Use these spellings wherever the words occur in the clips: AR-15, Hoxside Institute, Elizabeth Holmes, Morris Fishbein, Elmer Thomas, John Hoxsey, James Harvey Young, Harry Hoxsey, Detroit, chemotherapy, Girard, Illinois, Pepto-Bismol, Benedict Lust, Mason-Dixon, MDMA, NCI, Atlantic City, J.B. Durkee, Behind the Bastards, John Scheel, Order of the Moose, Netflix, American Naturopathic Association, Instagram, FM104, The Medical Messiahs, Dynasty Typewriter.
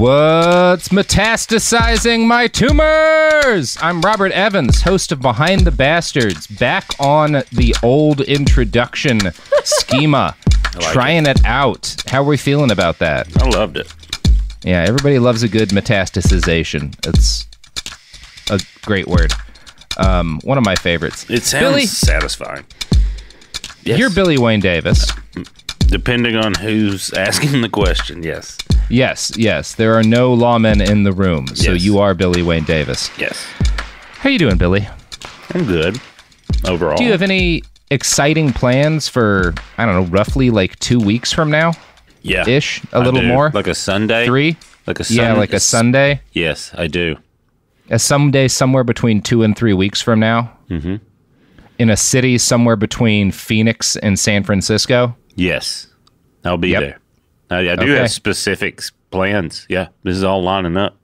What's metastasizing my tumors? I'm Robert Evans, host of Behind the Bastards, back on the old introduction schema, like trying it out. How are we feeling about that? I loved it. Yeah, everybody loves a good metastasization. It's a great word. One of my favorites. It sounds satisfying. Yes. You're Billy Wayne Davis. Depending on who's asking the question, yes. Yes, yes. There are no lawmen in the room, so yes. You are Billy Wayne Davis. Yes. How you doing, Billy? I'm good, overall. Do you have any exciting plans for, I don't know, roughly like 2 weeks from now? Yeah. Ish, a little more? Like a Sunday? Three? Like a Sunday? Yeah, like a Sunday? Yes, I do. A someday somewhere between 2 and 3 weeks from now? Mm-hmm. In a city somewhere between Phoenix and San Francisco? Yes, I'll be there. I do have specific plans. Yeah, this is all lining up.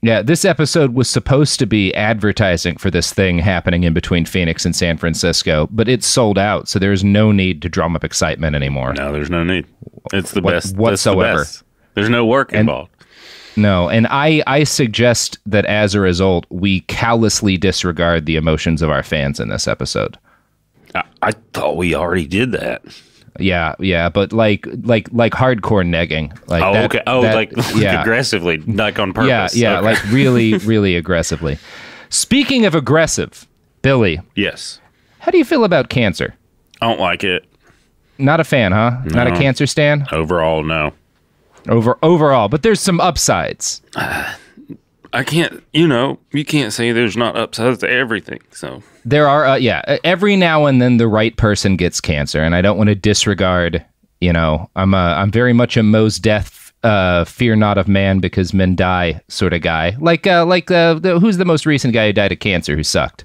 Yeah, this episode was supposed to be advertising for this thing happening in between Phoenix and San Francisco, but it's sold out, so there's no need to drum up excitement anymore. No, there's no need. It's the best whatsoever. The best. There's no work involved. No, and I suggest that as a result, we callously disregard the emotions of our fans in this episode. I thought we already did that. Yeah, yeah, but like hardcore negging. Like like aggressively, like on purpose. Yeah, yeah, okay. Like really, really aggressively. Speaking of aggressive, Billy. Yes. How do you feel about cancer? I don't like it. Not a fan, huh? No. Not a cancer stan? Overall, no. Overall, but there's some upsides. I can't, you can't say there's not upsides to everything, so. There are, every now and then the right person gets cancer, and I don't want to disregard, I'm very much a Moe's death, fear not of man because men die sort of guy. Who's the most recent guy who died of cancer who sucked?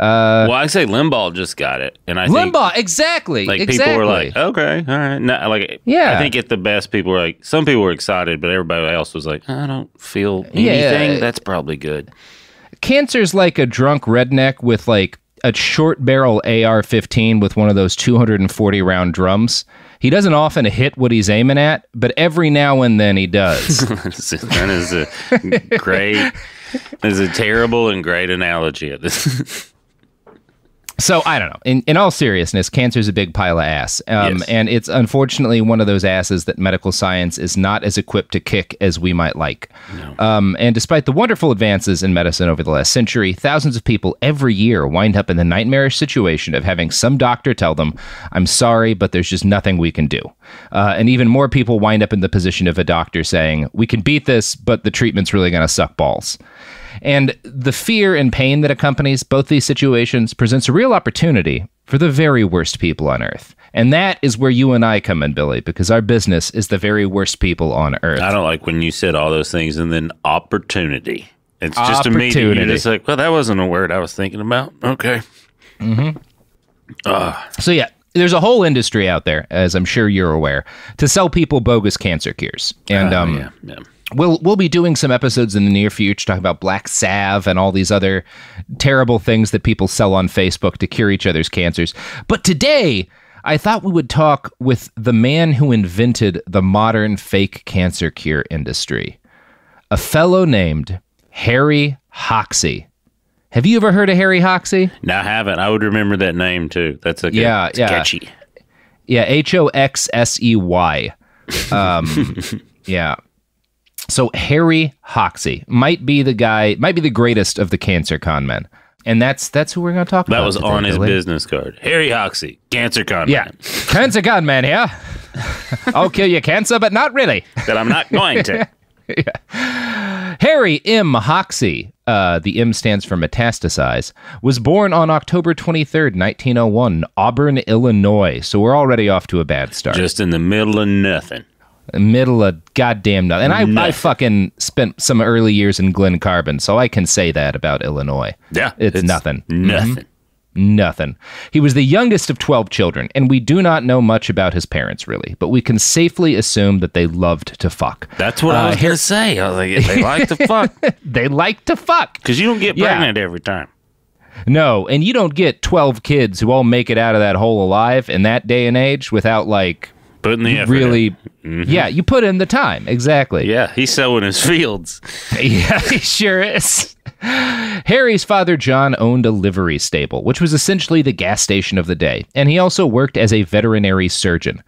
I say Limbaugh just got it, and I think Limbaugh, exactly. Like people were like, okay, all right, no, like yeah. I think at the best, people were like, some people were excited, but everybody else was like, I don't feel anything. Yeah. That's probably good. Cancer's like a drunk redneck with like a short barrel AR-15 with one of those 240 round drums. He doesn't often hit what he's aiming at, but every now and then he does. That is a great. That is a terrible and great analogy of this. So, I don't know. In all seriousness, cancer's a big pile of ass. Yes. And it's unfortunately one of those asses that medical science is not as equipped to kick as we might like. No. And despite the wonderful advances in medicine over the last century, thousands of people every year wind up in the nightmarish situation of having some doctor tell them, I'm sorry, but there's just nothing we can do. And even more people wind up in the position of a doctor saying, we can beat this, but the treatment's really going to suck balls. And the fear and pain that accompanies both these situations presents a real opportunity for the very worst people on Earth. And that is where you and I come in, Billy, because our business is the very worst people on Earth. I don't like when you said all those things and then opportunity. It's just immediately. You're just like, well, that wasn't a word I was thinking about. Okay. Mm-hmm. So, yeah. There's a whole industry out there, as I'm sure you're aware, to sell people bogus cancer cures. And we'll be doing some episodes in the near future talking about black salve and all these other terrible things that people sell on Facebook to cure each other's cancers. But today, I thought we would talk with the man who invented the modern fake cancer cure industry, a fellow named Harry Hoxsey. Have you ever heard of Harry Hoxsey? No, I haven't. I would remember that name, too. That's a catchy. Yeah, Hoxsey. Yeah. So Harry Hoxsey might be the greatest of the cancer con men. And that's who we're going to talk about. That was on his business card. Harry Hoxsey, cancer con man. Yeah, cancer con man here. I'll kill your cancer, but not really. That I'm not going to. Yeah. Harry M. Hoxsey, the M stands for metastasize, was born on October 23rd, 1901, in Auburn, Illinois. So we're already off to a bad start. Just in the middle of nothing. Middle of goddamn nothing. And I fucking spent some early years in Glen Carbon, so I can say that about Illinois. Yeah. It's nothing. Nothing. Mm-hmm. Nothing. He was the youngest of 12 children, and we do not know much about his parents, really, but we can safely assume that they loved to fuck. That's what I was going to say. I was like, they like to fuck. They like to fuck. Because you don't get pregnant every time. No, and you don't get 12 kids who all make it out of that hole alive in that day and age without, like, Putting the effort in. Mm-hmm. Yeah, you put in the time. Exactly. Yeah, he's sowing his fields. Yeah, he sure is. Harry's father, John, owned a livery stable, which was essentially the gas station of the day. And he also worked as a veterinary surgeon.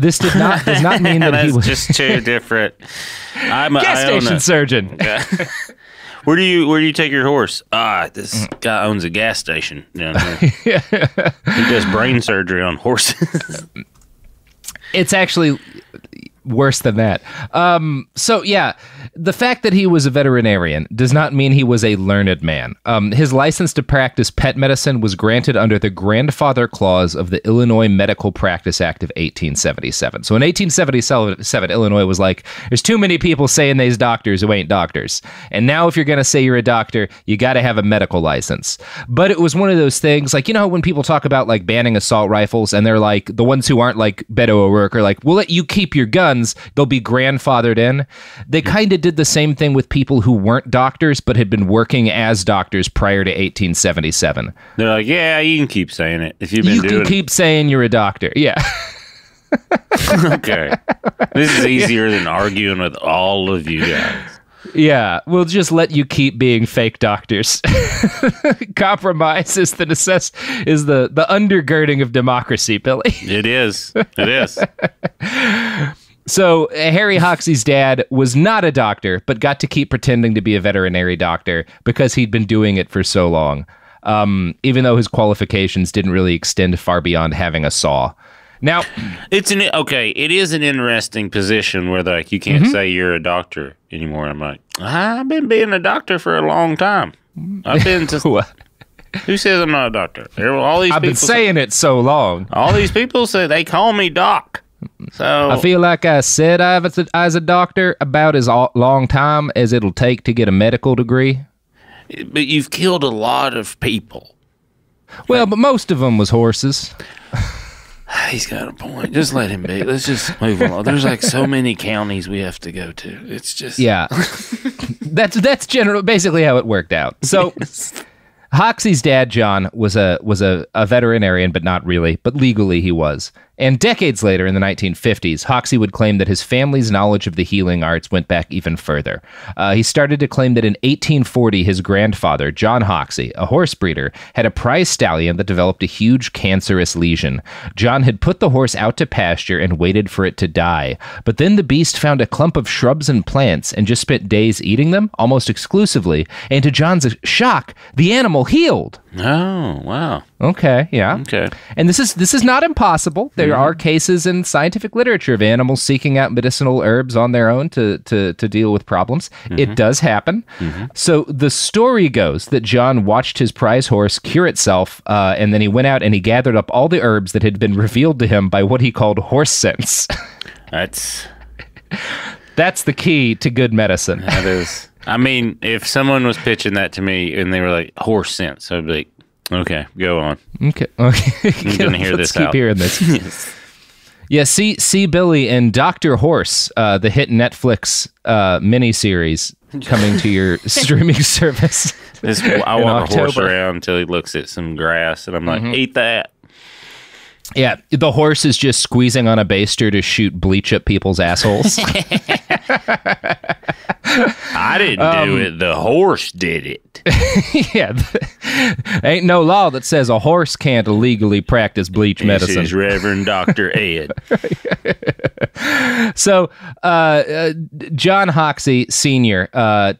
This does not mean that he was... just two different... I own a gas station surgeon. Yeah. Where do you take your horse? This guy owns a gas station. Yeah. He does brain surgery on horses. It's actually worse than that. So yeah, the fact that he was a veterinarian does not mean he was a learned man. His license to practice pet medicine was granted under the grandfather clause of the Illinois Medical Practice Act of 1877. So in 1877, Illinois was like, there's too many people saying they's doctors who ain't doctors. And now if you're going to say you're a doctor, you got to have a medical license. But it was one of those things, like, you know, when people talk about like banning assault rifles and they're like, the ones who aren't like Beto O'Rourke are like, we'll let you keep your gun. They'll be grandfathered in. They kind of did the same thing with people who weren't doctors but had been working as doctors prior to 1877. They're like, yeah, you can keep saying it if you've been doing it. You can keep saying you're a doctor. Yeah. Okay. This is easier than arguing with all of you guys. Yeah, we'll just let you keep being fake doctors. Compromise is the undergirding of democracy, Billy. It is. It is. So Harry Hoxsey's dad was not a doctor, but got to keep pretending to be a veterinary doctor because he'd been doing it for so long, even though his qualifications didn't really extend far beyond having a saw. Now, it is an interesting position where like you can't say you're a doctor anymore. I'm like, I've been being a doctor for a long time. I've been to... Who says I'm not a doctor? I've been saying it so long. All these people say they call me doc. So I feel like I said as a doctor about as long time as it'll take to get a medical degree. But you've killed a lot of people. Well, but most of them was horses. He's got a point. Just let him be. Let's just move along. There's like so many counties we have to go to. It's just... Yeah. That's basically how it worked out. So... Yes. Hoxsey's dad, John, was a veterinarian, but not really, but legally he was. And decades later, in the 1950s, Hoxsey would claim that his family's knowledge of the healing arts went back even further. He started to claim that in 1840, his grandfather, John Hoxsey, a horse breeder, had a prize stallion that developed a huge cancerous lesion. John had put the horse out to pasture and waited for it to die. But then the beast found a clump of shrubs and plants and just spent days eating them, almost exclusively. And to John's shock, the animal healed. Oh, wow. Okay, yeah. Okay. And this is not impossible. There are cases in scientific literature of animals seeking out medicinal herbs on their own to deal with problems. It does happen. So the story goes that John watched his prize horse cure itself, and then he went out and he gathered up all the herbs that had been revealed to him by what he called horse sense. That's the key to good medicine. That is. I mean, if someone was pitching that to me and they were like, horse sense, I'd be like, okay, go on. Okay. I'm going to hear this out. Let's keep hearing this. Yes. Yeah, see Billy and Dr. Horse, the hit Netflix miniseries coming to your streaming service. I want a horse around until he looks at some grass, and I'm like, eat that. Yeah, the horse is just squeezing on a baster to shoot bleach at people's assholes. I didn't do it. The horse did it. Yeah. Ain't no law that says a horse can't illegally practice bleach medicine. This is Reverend Dr. Ed. So, John Hoxsey Sr.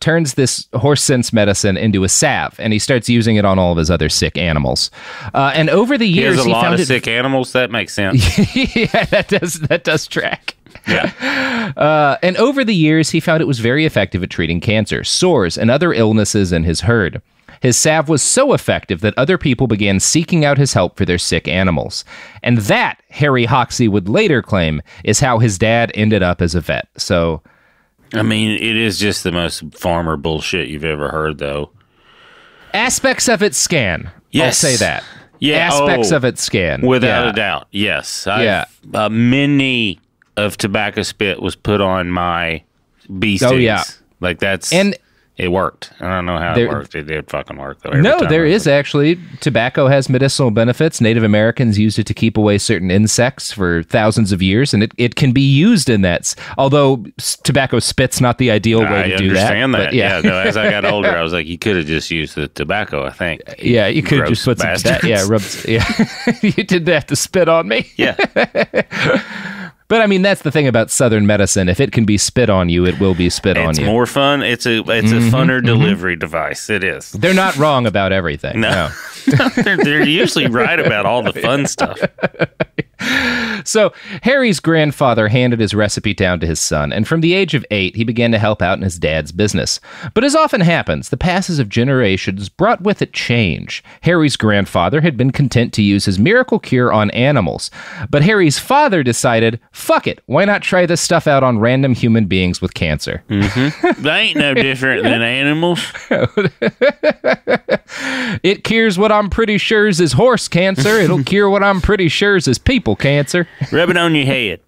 Turns this horse sense medicine into a salve, and he starts using it on all of his other sick animals. And over the years, he found of sick animals. That makes sense. Yeah, that does track. Yeah. And over the years, he found it was very effective at treating cancer, sores, and other illnesses in his herd. His salve was so effective that other people began seeking out his help for their sick animals. And that, Harry Hoxsey would later claim, is how his dad ended up as a vet. So, I mean, it is just the most farmer bullshit you've ever heard, though. Aspects of it scan. Yes. I'll say that. Yeah. Aspects of it scan. Without a doubt. Yes. Many... of tobacco spit was put on my B-states. Oh, yeah. Like, that's... And It worked. I don't know how it worked. It did fucking work, though. No, there is actually. Tobacco has medicinal benefits. Native Americans used it to keep away certain insects for thousands of years, and it can be used in that. Although tobacco spit's not the ideal way to do that. I understand that. Yeah. No, as I got older, I was like, you could have just used the tobacco, I think. Yeah, you could have just put some tobacco. Yeah, you didn't have to spit on me. Yeah. But I mean, that's the thing about Southern medicine. If it can be spit on you, it will be spit on you. It's more fun. It's a funner delivery device. It is. They're not wrong about everything. No. They're usually right about all the fun stuff. So Harry's grandfather handed his recipe down to his son, and from the age of 8, he began to help out in his dad's business. But as often happens, the passes of generations brought with it change. Harry's grandfather had been content to use his miracle cure on animals, but Harry's father decided, fuck it, why not try this stuff out on random human beings with cancer? Mm-hmm. They ain't no different than animals. It cures what I'm pretty sure is horse cancer. It'll cure what I'm pretty sure is people cancer. Rub it on your head.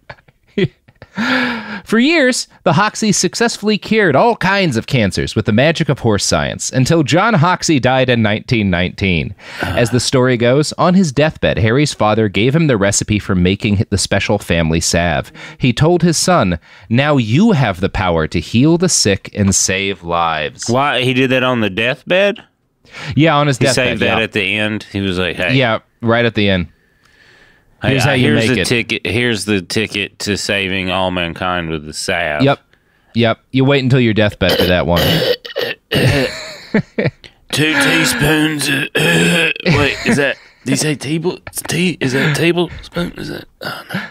For years, the Hoxseys successfully cured all kinds of cancers with the magic of horse science, until John Hoxsey died in 1919. As the story goes, on his deathbed, Harry's father gave him the recipe for making the special family salve. He told his son, now you have the power to heal the sick and save lives. Why? He did that on the deathbed? Yeah, on his deathbed. He saved that at the end? He was like, hey. Yeah, right at the end. Here's how you make it. Here's the ticket to saving all mankind with the salve. Yep. You wait until your deathbed for that one. 2 teaspoons of... wait, is that... Did you say table? Is that tablespoon? Is that... Oh, no.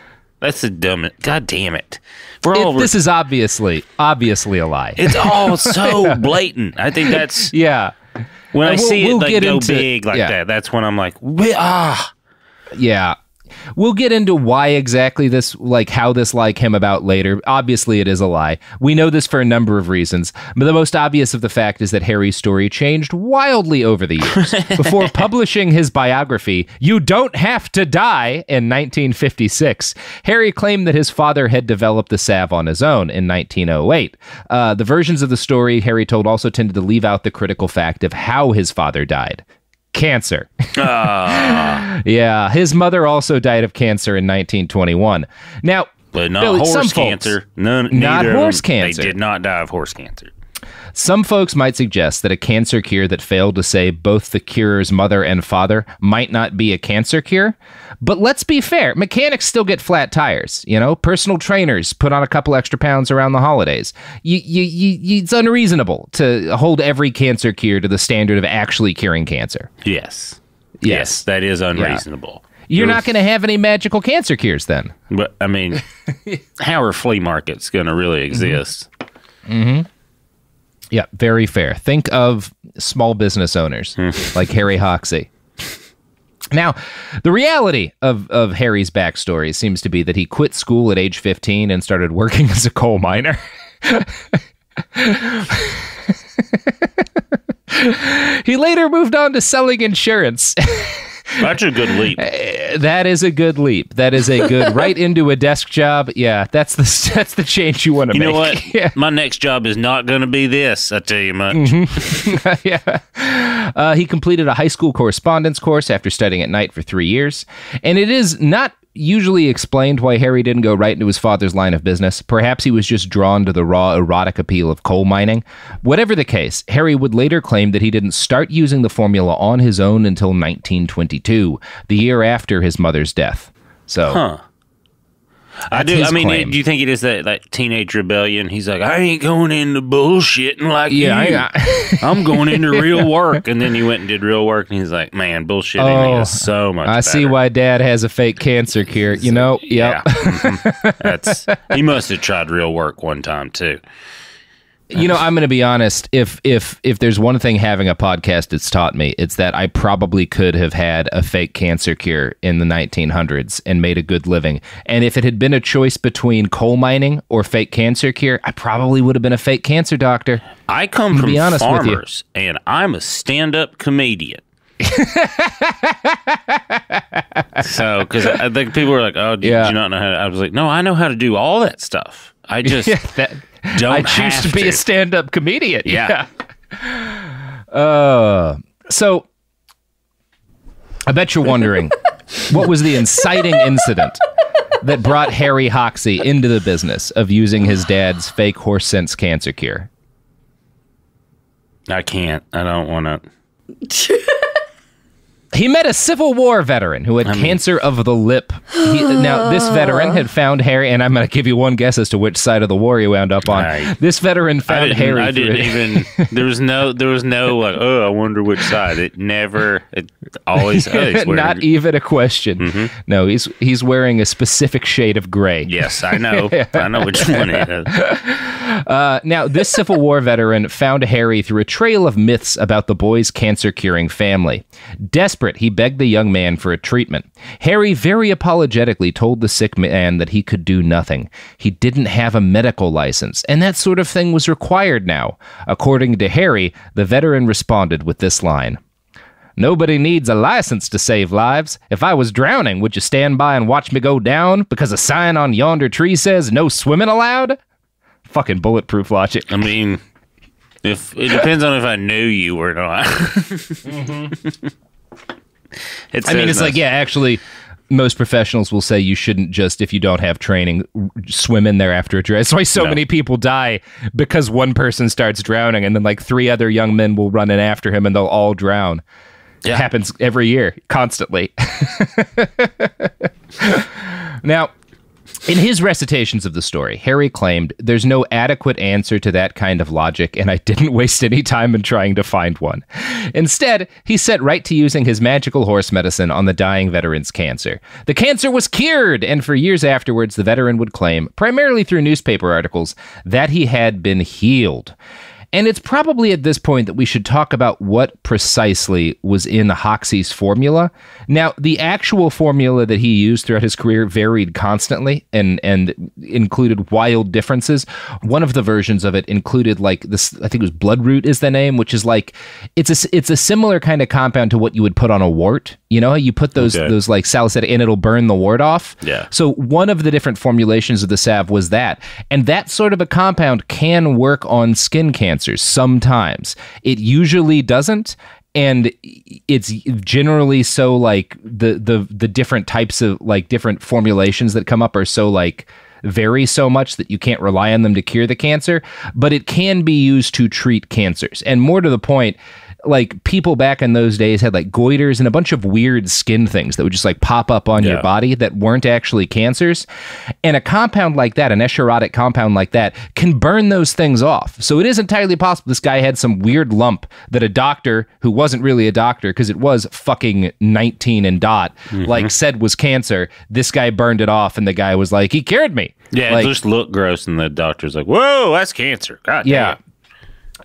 That's a dumb... God damn it. This is obviously a lie. It's all so blatant. I think that's... Yeah. When I see it like go big like that, that's when I'm like, ah. Yeah. We'll get into why exactly this, how this came about later. Obviously, it is a lie. We know this for a number of reasons, but the most obvious of the fact is that Harry's story changed wildly over the years. Before publishing his biography, You Don't Have to Die, in 1956, Harry claimed that his father had developed the salve on his own in 1908. The versions of the story Harry told also tended to leave out the critical fact of how his father died. Cancer. Yeah, his mother also died of cancer in 1921. Now, but not horse cancer. Not horse cancer. They did not die of horse cancer. Some folks might suggest that a cancer cure that failed to save both the curer's mother and father might not be a cancer cure. But let's be fair. Mechanics still get flat tires. You know, personal trainers put on a couple extra pounds around the holidays. It's unreasonable to hold every cancer cure to the standard of actually curing cancer. Yes, that is unreasonable. Yeah. You're not going to have any magical cancer cures then. But, I mean, how are flea markets going to really exist? Mm-hmm. Yeah, very fair. Think of small business owners like Harry Hoxsey. Now, the reality of Harry's backstory seems to be that he quit school at age 15 and started working as a coal miner. He later moved on to selling insurance. That's a good leap. That is a good leap. That is a good right into a desk job. Yeah, that's the change you want to make. You know what? Yeah. My next job is not going to be this, I tell you much. Mm-hmm. Yeah. He completed a high school correspondence course after studying at night for 3 years. And it is not usually explained why Harry didn't go right into his father's line of business. Perhaps he was just drawn to the raw erotic appeal of coal mining. Whatever the case, Harry would later claim that he didn't start using the formula on his own until 1922, the year after his mother's death. So, I mean, do you think it is that teenage rebellion? He's like, I ain't going into bullshitting like you. I'm going into real work. And then he went and did real work, and he's like, man, bullshitting is so much better. I see why Dad has a fake cancer cure. You know, yeah. He must have tried real work one time too. You know, I'm going to be honest. If there's one thing having a podcast it's taught me, it's that I probably could have had a fake cancer cure in the 1900s and made a good living. And if it had been a choice between coal mining or fake cancer cure, I probably would have been a fake cancer doctor. I come from farmers, and I'm a stand-up comedian. So, because I think people were like, oh, do you not know how to? I was like, no, I know how to do all that stuff. I just... I choose to be a stand-up comedian. Yeah. So I bet you're wondering, what was the inciting incident that brought Harry Hoxsey into the business of using his dad's fake horse sense cancer cure? I can't. I don't want to. He met a Civil War veteran who had cancer of the lip. Now, this veteran had found Harry, and I'm going to give you one guess as to which side of the war he wound up on. This veteran found Harry. I didn't even. There was no. Like, oh, I wonder which side. It never. It always. Not even a question. Mm-hmm. No, he's wearing a specific shade of gray. Yes, I know. I know which one it is. Now, this Civil War veteran found Harry through a trail of myths about the boy's cancer-curing family. Desperate, he begged the young man for a treatment. Harry very apologetically told the sick man that he could do nothing. He didn't have a medical license, and that sort of thing was required now. According to Harry, the veteran responded with this line: "Nobody needs a license to save lives. If I was drowning, would you stand by and watch me go down because a sign on yonder tree says no swimming allowed?" Fucking bulletproof logic. I mean, if it depends on if I knew you or not. Mm-hmm. Like, yeah, actually, most professionals will say you shouldn't just, if you don't have training, swim in there after a dress. That's why so many people die, because one person starts drowning and then like three other young men will run in after him and they'll all drown. Yeah. It happens every year, constantly. Now, in his recitations of the story, Harry claimed, "There's no adequate answer to that kind of logic, and I didn't waste any time in trying to find one." Instead, he set right to using his magical horse medicine on the dying veteran's cancer. The cancer was cured, and for years afterwards, the veteran would claim, primarily through newspaper articles, that he had been healed. And it's probably at this point that we should talk about what precisely was in Hoxsey's formula. Now, the actual formula that he used throughout his career varied constantly and included wild differences. One of the versions of it included, like, this, I think it was bloodroot is the name, which is like, it's a similar kind of compound to what you would put on a wart. You know, you put those like salicylic, and it'll burn the wart off. Yeah. So one of the different formulations of the salve was that. And that sort of a compound can work on skin cancer. Sometimes it usually doesn't, and it's generally so, like, the different types of, like, different formulations that come up are so, like, vary so much that you can't rely on them to cure the cancer, but it can be used to treat cancers. And more to the point, like, people back in those days had, like, goiters and a bunch of weird skin things that would just, like, pop up on your body that weren't actually cancers. And a compound like that, an escheritic compound like that, can burn those things off. So it is entirely possible this guy had some weird lump that a doctor who wasn't really a doctor, because it was fucking 19 and dot, like, said was cancer. This guy burned it off, and the guy was like, "He cured me." Yeah, like, it just looked gross, and the doctor's like, "Whoa, that's cancer. God damn."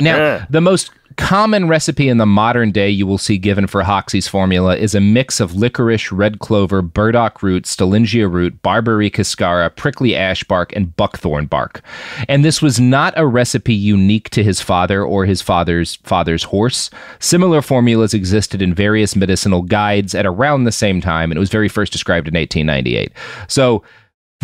Now, the most common recipe in the modern day you will see given for Hoxsey's formula is a mix of licorice, red clover, burdock root, stilingia root, barberry cascara, prickly ash bark, and buckthorn bark. And this was not a recipe unique to his father or his father's horse. Similar formulas existed in various medicinal guides at around the same time, and it was very first described in 1898. So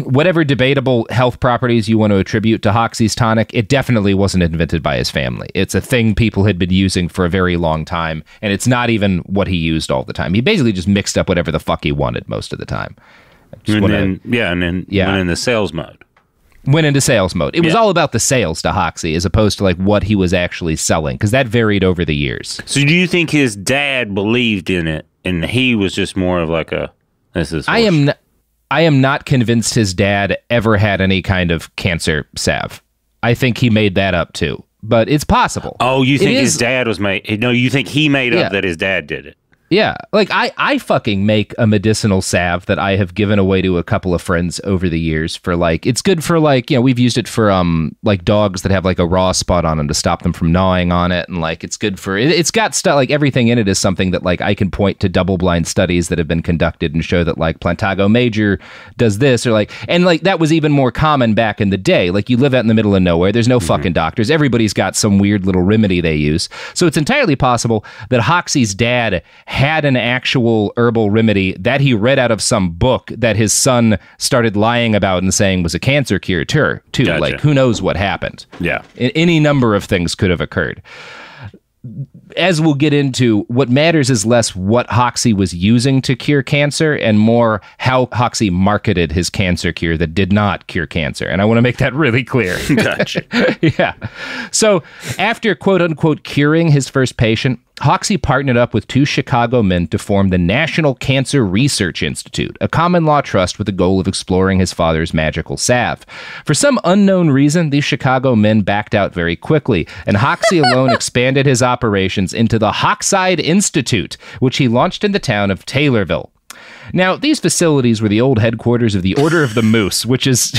whatever debatable health properties you want to attribute to Hoxsey's tonic, it definitely wasn't invented by his family. It's a thing people had been using for a very long time, and it's not even what he used all the time. He basically just mixed up whatever the fuck he wanted most of the time. And then went into sales mode. Went into sales mode. It was all about the sales to Hoxsey, as opposed to, like, what he was actually selling, because that varied over the years. So do you think his dad believed in it, and he was just more of like a, this is I am not convinced his dad ever had any kind of cancer salve. I think he made that up too, but it's possible. Oh, you think his dad was made? No, you think he made up that his dad did it? Yeah, like, I fucking make a medicinal salve that I have given away to a couple of friends over the years for, like, it's good for, like, you know, we've used it for like dogs that have, like, a raw spot on them to stop them from gnawing on it, and, like, it's good for it's got stuff, like, everything in it is something that, like, I can point to double-blind studies that have been conducted and show that, like, Plantago Major does this, or, like, and, like, that was even more common back in the day. Like, you live out in the middle of nowhere, there's no fucking doctors, everybody's got some weird little remedy they use. So it's entirely possible that Hoxsey's dad had an actual herbal remedy that he read out of some book that his son started lying about and saying was a cancer cure too. Gotcha. Like, who knows what happened? Yeah. Any number of things could have occurred. as we'll get into, what matters is less what Hoxsey was using to cure cancer and more how Hoxsey marketed his cancer cure that did not cure cancer. And I want to make that really clear. Gotcha. Yeah. So after, quote unquote, curing his first patient, Hoxsey partnered up with two Chicago men to form the National Cancer Research Institute, a common law trust with the goal of exploring his father's magical salve. For some unknown reason, these Chicago men backed out very quickly, and Hoxsey alone expanded his operations into the Hoxside Institute, which he launched in the town of Taylorville. Now, these facilities were the old headquarters of the Order of the Moose, which is...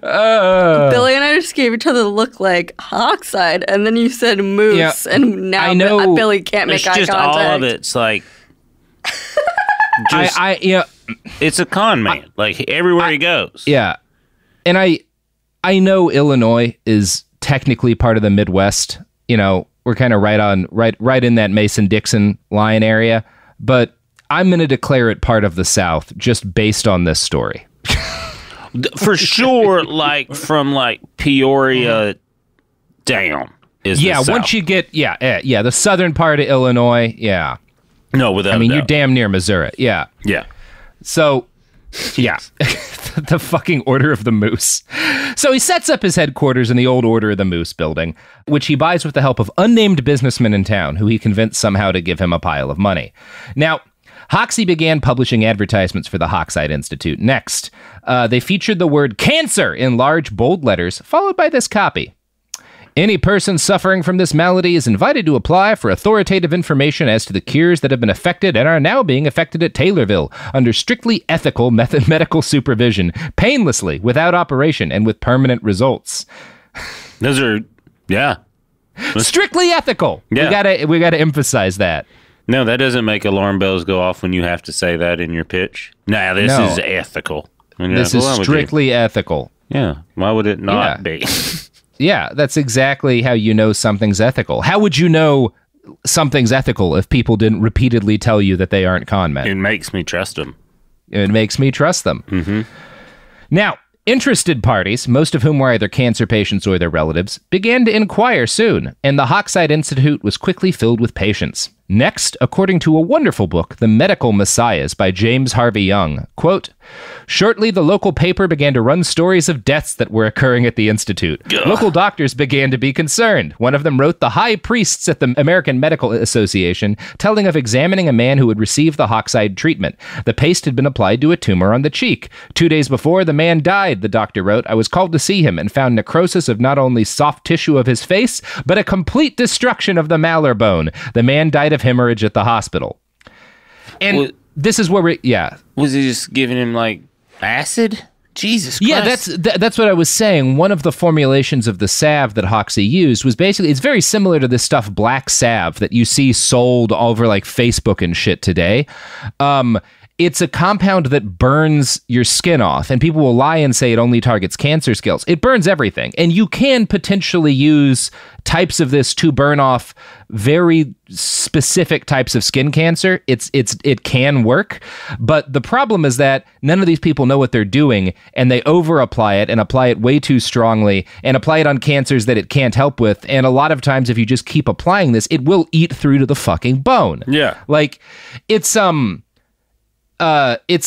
Billy and I just gave each other the look like Hoxside, and then you said moose, yeah, and now I know, Billy can't make eye contact. It's just all of it's like, just, yeah, it's a con man. Like everywhere he goes, yeah. And I know Illinois is technically part of the Midwest. You know, we're kind of right in that Mason-Dixon line area, but I'm going to declare it part of the South just based on this story. For sure, like from like Peoria down is the South. Once you get the southern part of Illinois, without a doubt. You're damn near Missouri, so the fucking Order of the Moose. So he sets up his headquarters in the old Order of the Moose building, which he buys with the help of unnamed businessmen in town who he convinced somehow to give him a pile of money. Now, Hoxsey began publishing advertisements for the Hoxside Institute next. They featured the word cancer in large bold letters, followed by this copy. Any person suffering from this malady is invited to apply for authoritative information as to the cures that have been affected and are now being affected at Taylorville under strictly ethical medical supervision, painlessly, without operation, and with permanent results. Those are, yeah. Strictly ethical. Yeah. We gotta emphasize that. No, that doesn't make alarm bells go off when you have to say that in your pitch. This is ethical. This is strictly ethical. Yeah. Why would it not be? Yeah, that's exactly how you know something's ethical. How would you know something's ethical if people didn't repeatedly tell you that they aren't con men? It makes me trust them. Mm-hmm. Now, interested parties, most of whom were either cancer patients or their relatives, began to inquire soon, and the Hoxside Institute was quickly filled with patients. Next, according to a wonderful book, The Medical Messiahs by James Harvey Young, quote, shortly the local paper began to run stories of deaths that were occurring at the Institute. Ugh. Local doctors began to be concerned. One of them wrote the high priests at the American Medical Association, telling of examining a man who had received the Hoxside treatment. The paste had been applied to a tumor on the cheek. 2 days before, the man died, the doctor wrote. I was called to see him and found necrosis of not only soft tissue of his face, but a complete destruction of the malar bone. The man died of hemorrhage at the hospital. And this is where we, was he just giving him like acid? Jesus Christ. Yeah, that's what I was saying. One of the formulations of the salve that Hoxsey used was basically, it's very similar to this stuff, black salve, that you see sold all over like Facebook and shit today. It's a compound that burns your skin off, and people will lie and say it only targets cancer cells. It burns everything, and you can potentially use types of this to burn off very specific types of skin cancer. It can work, but the problem is that none of these people know what they're doing, and they overapply it and apply it way too strongly and apply it on cancers that it can't help with. And a lot of times, if you just keep applying this, it will eat through to the fucking bone. Yeah, like it's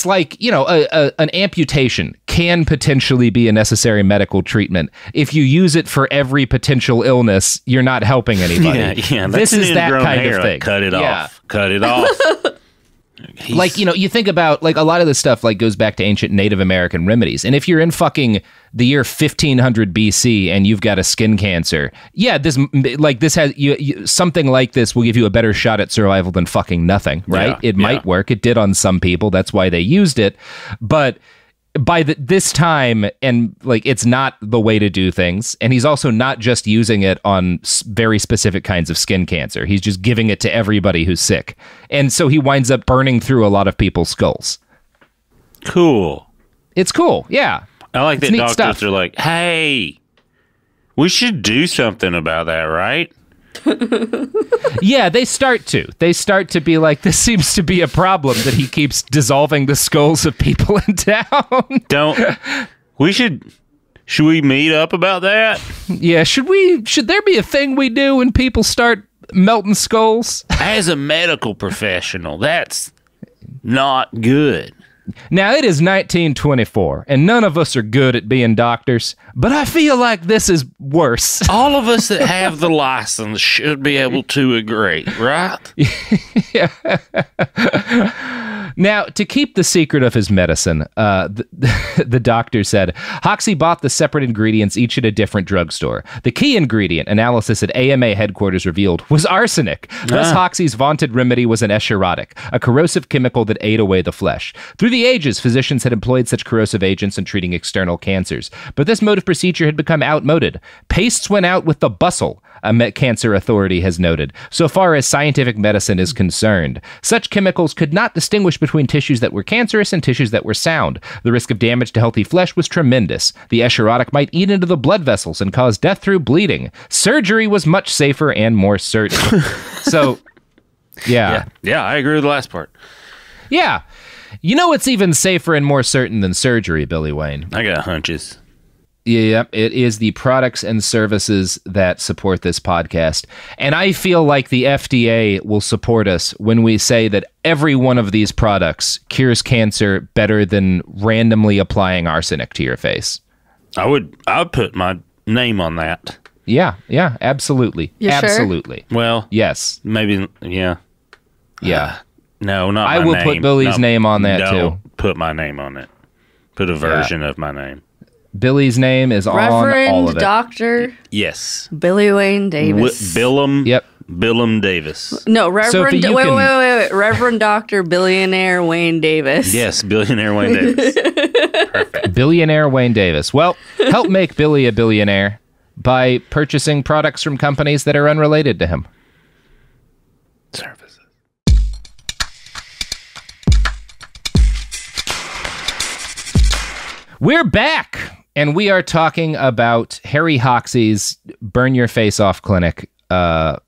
like, you know, an amputation can potentially be a necessary medical treatment. If you use it for every potential illness, you're not helping anybody. This is that kind of thing. Like, cut it off. Like, you know, you think about like a lot of this stuff like goes back to ancient Native American remedies. And if you're in fucking the year 1500 BC and you've got a skin cancer, something like this will give you a better shot at survival than fucking nothing, right? Yeah, it might work. It did on some people. That's why they used it. But by this time, and like, it's not the way to do things. And he's also not just using it on very specific kinds of skin cancer. He's just giving it to everybody who's sick. And so he winds up burning through a lot of people's skulls. Cool. It's cool. Yeah. I like that doctors are like, hey, we should do something about that, right? They start to be like, this seems to be a problem that he keeps dissolving the skulls of people in town. Don't we should Should we meet up about that? Yeah, should there be a thing we do when people start melting skulls? As a medical professional, that's not good. Now, it is 1924, and none of us are good at being doctors, but I feel like this is worse. All of us that have the license should be able to agree, right? Yeah. Now, to keep the secret of his medicine, the doctor said, Hoxsey bought the separate ingredients each at a different drugstore. The key ingredient, analysis at AMA headquarters revealed, was arsenic. Thus, Hoxsey's vaunted remedy was an escharotic, a corrosive chemical that ate away the flesh. Through the ages, physicians had employed such corrosive agents in treating external cancers, but this mode of procedure had become outmoded. Pastes went out with the bustle, a Met Cancer Authority has noted, so far as scientific medicine is concerned. Such chemicals could not distinguish between tissues that were cancerous and tissues that were sound. The risk of damage to healthy flesh was tremendous. The escharotic might eat into the blood vessels and cause death through bleeding. Surgery was much safer and more certain. So, yeah. Yeah, I agree with the last part. Yeah. You know what's even safer and more certain than surgery, Billy Wayne? I got hunches. Yeah, it is the products and services that support this podcast. And I feel like the FDA will support us when we say that every one of these products cures cancer better than randomly applying arsenic to your face. I would put my name on that. Yeah, absolutely. You absolutely. Sure? Well, yes. Maybe, yeah. Yeah. No, not my name. I will put Billy's name on that, too. Put my name on it. Put a version of my name. Billy's name is Reverend on all of it. Dr. Yes. Billy Wayne Davis. Billum. Yep. Billum Davis. No, Reverend. Sophie, wait. Reverend Dr. Billionaire Wayne Davis. Yes, Billionaire Wayne Davis. Perfect. Billionaire Wayne Davis. Well, help make Billy a billionaire by purchasing products from companies that are unrelated to him. Services. We're back. And we are talking about Harry Hoxsey's Burn Your Face Off Clinic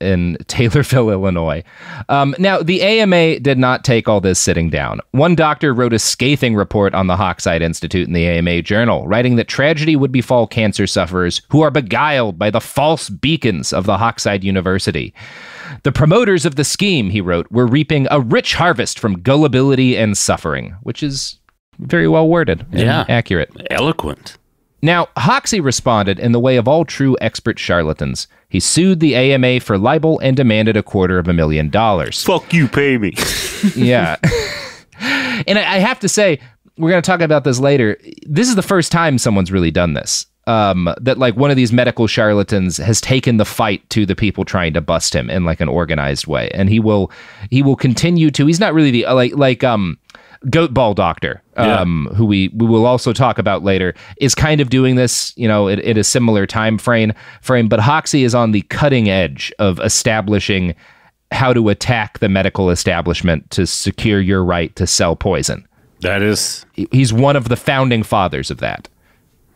in Taylorville, Illinois. Now, the AMA did not take all this sitting down. One doctor wrote a scathing report on the Hoxside Institute in the AMA Journal, writing that tragedy would befall cancer sufferers who are beguiled by the false beacons of the Hoxside University. The promoters of the scheme, he wrote, were reaping a rich harvest from gullibility and suffering, which is very well worded and accurate. Eloquent. Now, Hoxsey responded in the way of all true expert charlatans. He sued the AMA for libel and demanded $250,000. Fuck you, pay me. Yeah. And I have to say, we're going to talk about this later. This is the first time someone's really done this. That like one of these medical charlatans has taken the fight to the people trying to bust him in like an organized way. And he will continue to. He's not really the Goatball Doctor, who we will also talk about later, is kind of doing this, you know, in a similar time frame. But Hoxsey is on the cutting edge of establishing how to attack the medical establishment to secure your right to sell poison. That is... He's one of the founding fathers of that.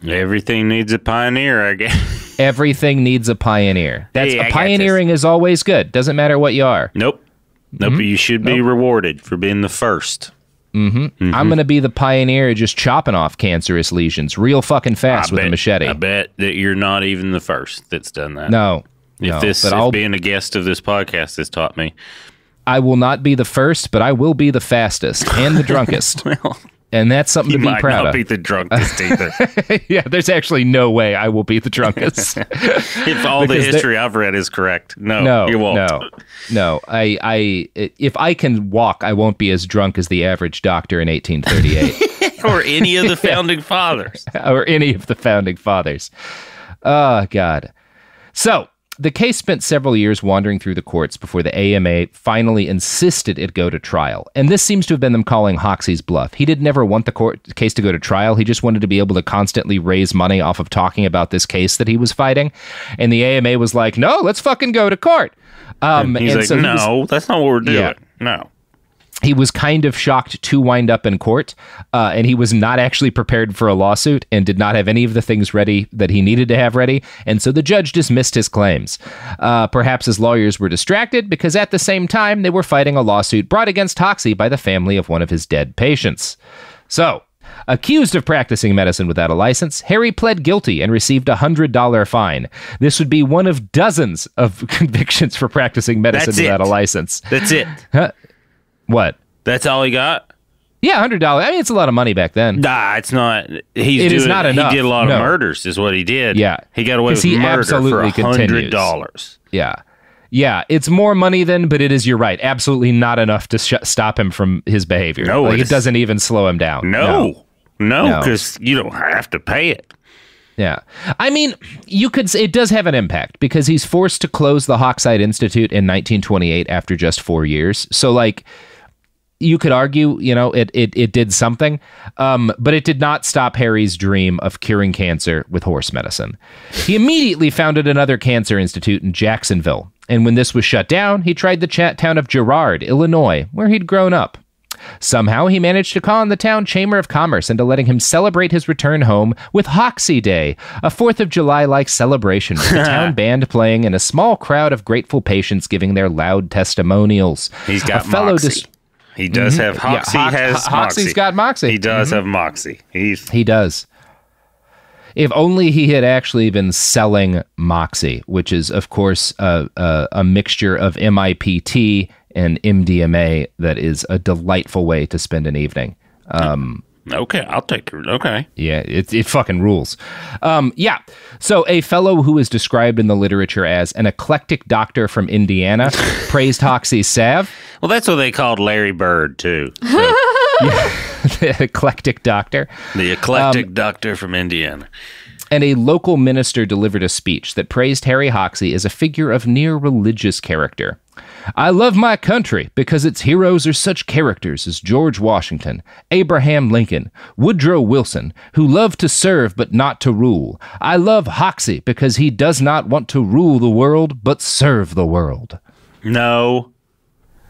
Everything needs a pioneer, I guess. Everything needs a pioneer. That's pioneering is always good. Doesn't matter what you are. Nope. Nope, you should be rewarded for being the first. I'm going to be the pioneer of just chopping off cancerous lesions real fucking fast with a machete. I bet that you're not even the first that's done that. No. If being a guest of this podcast has taught me. I will not be the first, but I will be the fastest and the drunkest. Well, and that's something to be proud of. You might not be the drunkest either. Yeah, there's actually no way I will be the drunkest. If all the history I've read is correct. No, you won't. No. If I can walk, I won't be as drunk as the average doctor in 1838. Or any of the founding fathers. Or any of the founding fathers. Oh, God. So... The case spent several years wandering through the courts before the AMA finally insisted it go to trial. And this seems to have been them calling Hoxsey's bluff. He did never want the case to go to trial. He just wanted to be able to constantly raise money off of talking about this case that he was fighting. And the AMA was like, no, let's fucking go to court. That's not what we're doing. Yeah. No. He was kind of shocked to wind up in court, and he was not actually prepared for a lawsuit and did not have any of the things ready that he needed to have ready, and so the judge dismissed his claims. Perhaps his lawyers were distracted because at the same time, they were fighting a lawsuit brought against Hoxsey by the family of one of his dead patients. So, Accused of practicing medicine without a license, Harry pled guilty and received a $100 fine. This would be one of dozens of convictions for practicing medicine without a license. That's it. Huh? What? That's all he got? Yeah, $100. I mean, it's a lot of money back then. Nah, it's not. It is not enough. He did a lot of murders is what he did. Yeah. He got away with murder for $100. Continues. Yeah. Yeah, it's more money than, but it is, you're right, absolutely not enough to stop him from his behavior. No, like, it doesn't even slow him down. No, because you don't have to pay it. Yeah. I mean, you could say it does have an impact because he's forced to close the Hoxside Institute in 1928 after just 4 years. So, like, you could argue, you know, it did something, but it did not stop Harry's dream of curing cancer with horse medicine. He immediately founded another cancer institute in Jacksonville. And when this was shut down, he tried the town of Girard, Illinois, where he'd grown up. Somehow, he managed to con the town Chamber of Commerce into letting him celebrate his return home with Hoxsey Day, a 4th of July-like celebration with the town band playing and a small crowd of grateful patients giving their loud testimonials. He's got Moxie. He does have Hoxsey. Yeah, Hoxsey's got Moxie. He does have Moxie. He does. If only he had actually been selling Moxie, which is, of course, a mixture of MIPT and MDMA that is a delightful way to spend an evening. Okay, I'll take it. Okay. Yeah, it fucking rules. Yeah. So a fellow who is described in the literature as an eclectic doctor from Indiana praised Hoxsey's salve. Well, that's what they called Larry Bird, too. So. The eclectic doctor. The eclectic doctor from Indiana. And a local minister delivered a speech that praised Harry Hoxsey as a figure of near religious character. I love my country because its heroes are such characters as George Washington, Abraham Lincoln, Woodrow Wilson, who loved to serve but not to rule. I love Hoxsey because he does not want to rule the world but serve the world. No.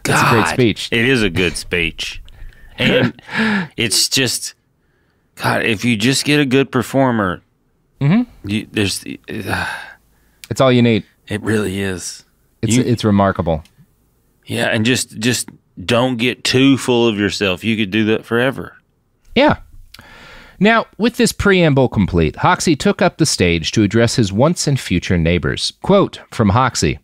That's a great speech. It is a good speech. And it's just, God, if you just get a good performer, it's all you need. It really is. It's remarkable. Yeah, and just don't get too full of yourself. You could do that forever. Yeah. Now, with this preamble complete, Hoxsey took up the stage to address his once and future neighbors. Quote from Hoxsey.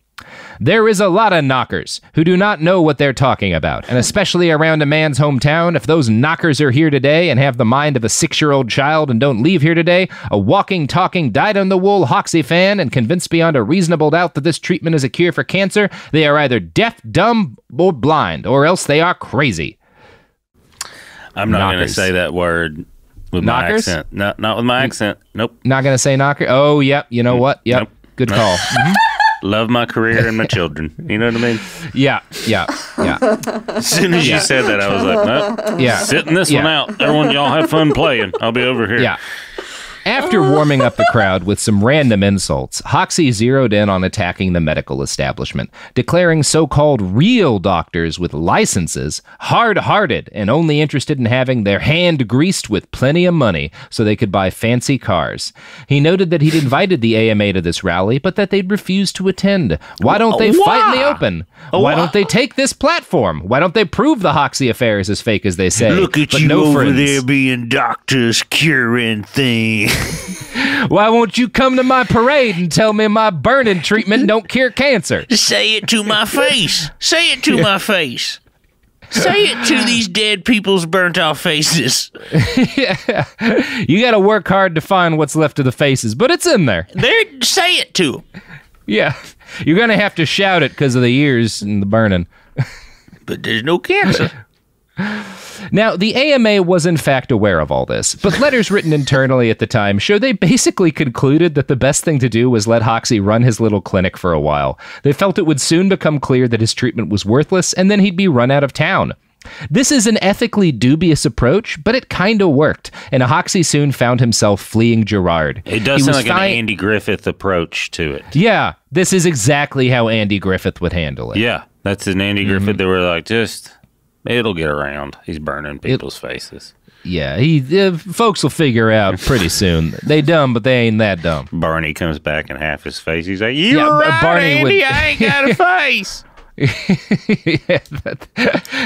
There is a lot of knockers who do not know what they're talking about, and especially around a man's hometown, if those knockers are here today and have the mind of a 6-year-old child and don't leave here today, a walking, talking, dyed-in-the-wool Hoxsey fan and convinced beyond a reasonable doubt that this treatment is a cure for cancer, they are either deaf, dumb, or blind, or else they are crazy. I'm not going to say that word with knockers? My accent. No, not with my accent. Nope. Not going to say knocker? Oh, yep. You know what? Yep. Nope. Good call. Love my career and my children. You know what I mean? Yeah. As soon as you said that, I was like, nope. Yeah. Sitting this one out. Everyone, y'all have fun playing. I'll be over here. Yeah. After warming up the crowd with some random insults, Hoxsey zeroed in on attacking the medical establishment, declaring so-called real doctors with licenses hard-hearted and only interested in having their hand greased with plenty of money so they could buy fancy cars. He noted that he'd invited the AMA to this rally, but that they'd refused to attend. Why don't they fight in the open? Why don't they take this platform? Why don't they prove the Hoxsey affair is as fake as they say? Look at you over there being doctors curing things. Why won't you come to my parade and tell me my burning treatment don't cure cancer? Say it to my face. Say it to my face. Say it to these dead people's burnt-off faces. You got to work hard to find what's left of the faces, but it's in there. Say it to them. Yeah. You're going to have to shout it because of the ears and the burning. But there's no cancer. Now, the AMA was in fact aware of all this, but letters written internally at the time show they basically concluded that the best thing to do was let Hoxsey run his little clinic for a while. They felt it would soon become clear that his treatment was worthless, and then he'd be run out of town. This is an ethically dubious approach, but it kind of worked, and Hoxsey soon found himself fleeing Girard. It does sound like an Andy Griffith approach to it. Yeah, this is exactly how Andy Griffith would handle it. Yeah, that's an Andy Griffith that were like, just... It'll get around. He's burning people's faces. Yeah, folks will figure out pretty soon. They dumb, but they ain't that dumb. Barney comes back in half his face. He's like, you're right, Andy, I ain't got a face.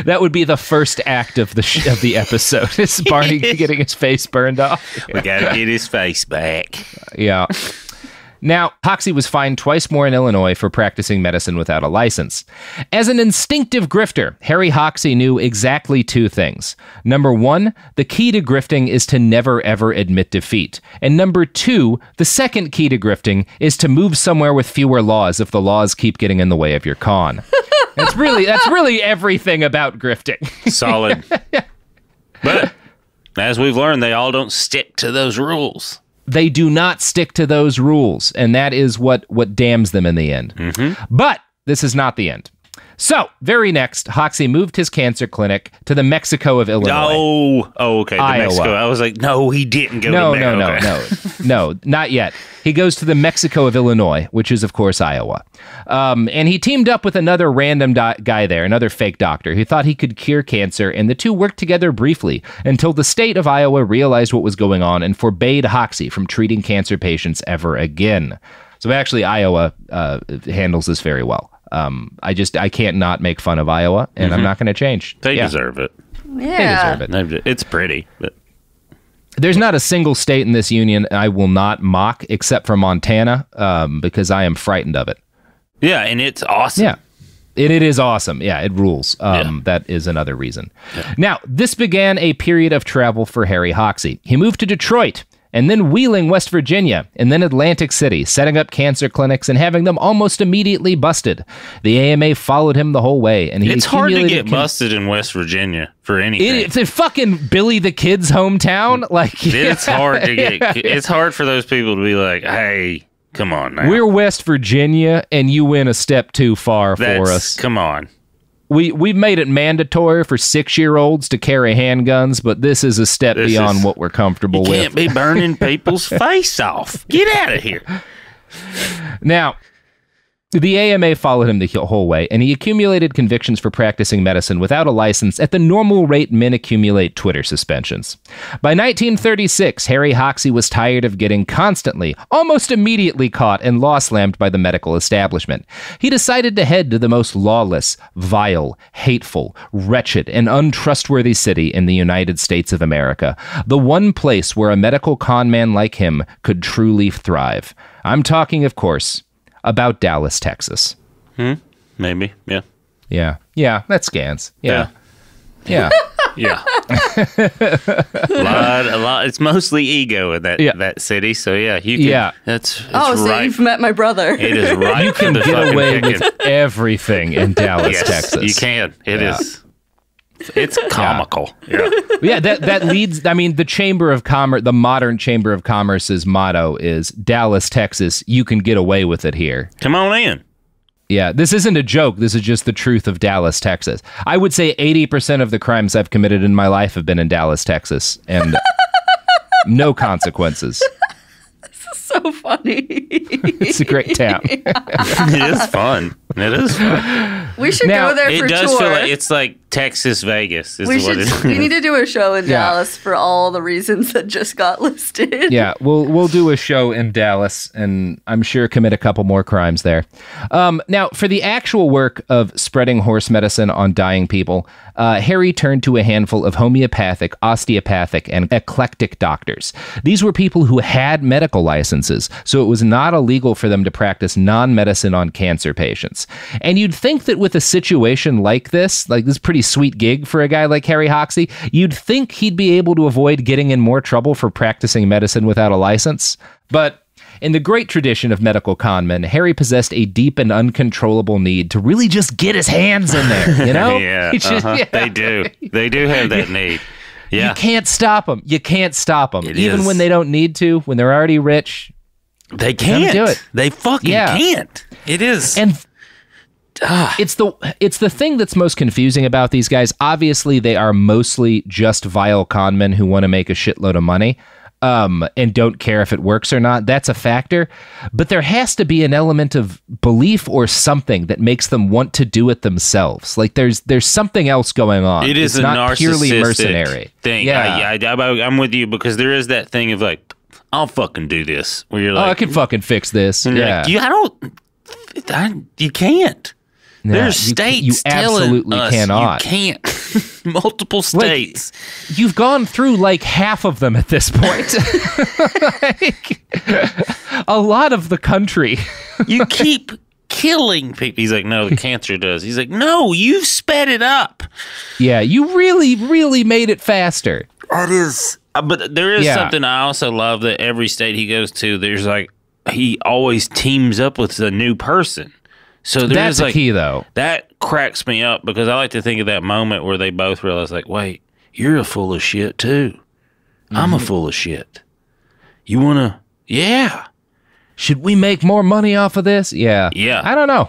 That would be the first act of the episode. It's Barney getting his face burned off. We gotta get his face back. Yeah. Now, Hoxsey was fined twice more in Illinois for practicing medicine without a license. As an instinctive grifter, Harry Hoxsey knew exactly two things. Number one, the key to grifting is to never, ever admit defeat. And number two, the second key to grifting is to move somewhere with fewer laws if the laws keep getting in the way of your con. That's really everything about grifting. Solid. But as we've learned, they all don't stick to those rules. They do not stick to those rules, and that is what damns them in the end. Mm-hmm. But this is not the end. So, very next, Hoxsey moved his cancer clinic to the Mexico of Illinois. Oh, okay, the Iowa. Mexico. I was like, no, he didn't go to Mexico. No, not yet. He goes to the Mexico of Illinois, which is, of course, Iowa. And he teamed up with another random guy there, another fake doctor, who thought he could cure cancer, and the two worked together briefly until the state of Iowa realized what was going on and forbade Hoxsey from treating cancer patients ever again. So, actually, Iowa handles this very well. I can't not make fun of Iowa, and I'm not going to change. They deserve it. Yeah. They deserve it. It's pretty. But there's not a single state in this union I will not mock, except for Montana, because I am frightened of it. Yeah, and it's awesome. Yeah. It is awesome. Yeah, it rules. That is another reason. Yeah. Now, this began a period of travel for Harry Hoxsey. He moved to Detroit, and then Wheeling, West Virginia, and then Atlantic City, setting up cancer clinics and having them almost immediately busted. The AMA followed him the whole way, and it's hard to get busted in West Virginia for anything. It's a fucking Billy the Kid's hometown. Like it's hard to get. Yeah, it's hard for those people to be like, "Hey, come on, now. We're West Virginia, and you went a step too far for us. Come on." We've made it mandatory for 6-year-olds to carry handguns, but this is a step beyond what we're comfortable with. You can't be burning people's face off. Get out of here. Now, the AMA followed him the whole way, and he accumulated convictions for practicing medicine without a license at the normal rate men accumulate Twitter suspensions. By 1936, Harry Hoxsey was tired of getting constantly, almost immediately caught and law-slammed by the medical establishment. He decided to head to the most lawless, vile, hateful, wretched, and untrustworthy city in the United States of America, the one place where a medical con man like him could truly thrive. I'm talking, of course, about Dallas, Texas. Maybe, yeah. Yeah. Yeah, that scans. Yeah. Yeah. Yeah. A lot. It's mostly ego in that city. So yeah, you can. Yeah. So you've met my brother. It is right. You can get away with everything in Dallas, Texas. You can. It is. It's comical. Yeah. That leads. I mean, the Chamber of Commerce, the modern Chamber of Commerce's motto is Dallas, Texas. You can get away with it here. Come on in. Yeah, this isn't a joke. This is just the truth of Dallas, Texas. I would say 80% of the crimes I've committed in my life have been in Dallas, Texas, and no consequences. This is so funny. It's a great town. It is fun. It is fun. We should go there for sure. It does feel like it's like Texas Vegas. We need to do a show in Dallas for all the reasons that just got listed. Yeah, we'll do a show in Dallas, and I'm sure commit a couple more crimes there. Now, for the actual work of spreading horse medicine on dying people, Harry turned to a handful of homeopathic, osteopathic, and eclectic doctors. These were people who had medical licenses, so it was not illegal for them to practice non-medicine on cancer patients. And you'd think that with a situation like this pretty sweet gig for a guy like Harry Hoxsey, you'd think he'd be able to avoid getting in more trouble for practicing medicine without a license. But in the great tradition of medical con men, Harry possessed a deep and uncontrollable need to really just get his hands in there, you know? Yeah. They do. They do have that need. Yeah. You can't stop them. You can't stop them. Even when they don't need to, when they're already rich. They can't. Do it. They fucking can't. It is. And it's the thing that's most confusing about these guys. Obviously, they are mostly just vile con men who want to make a shitload of money and don't care if it works or not. That's a factor. But there has to be an element of belief or something that makes them want to do it themselves. Like there's something else going on. It is not purely mercenary thing. Yeah, I'm with you because there is that thing of like, I'll fucking do this. Where you're like, oh, I can fucking fix this. Yeah, like, you can't. No, there's states you absolutely telling us cannot. You can't. Multiple states. Like, you've gone through like half of them at this point. Like, a lot of the country. You keep killing people. He's like, no, the cancer does. He's like, no, you've sped it up. Yeah, you really, really made it faster. That is. But there is something I also love that every state he goes to, there's like, he always teams up with a new person. So there's that's like, key, though. That cracks me up because I like to think of that moment where they both realize, like, wait, you're a fool of shit, too. Mm-hmm. I'm a fool of shit. You want to, should we make more money off of this? Yeah. I don't know.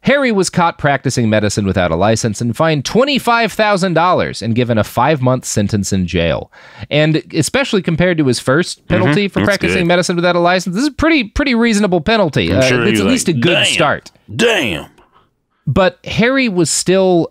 Harry was caught practicing medicine without a license and fined $25,000 and given a 5-month sentence in jail. And especially compared to his first penalty for practicing medicine without a license, this is a pretty reasonable penalty. Sure it's at least a good start. Damn. But Harry was still,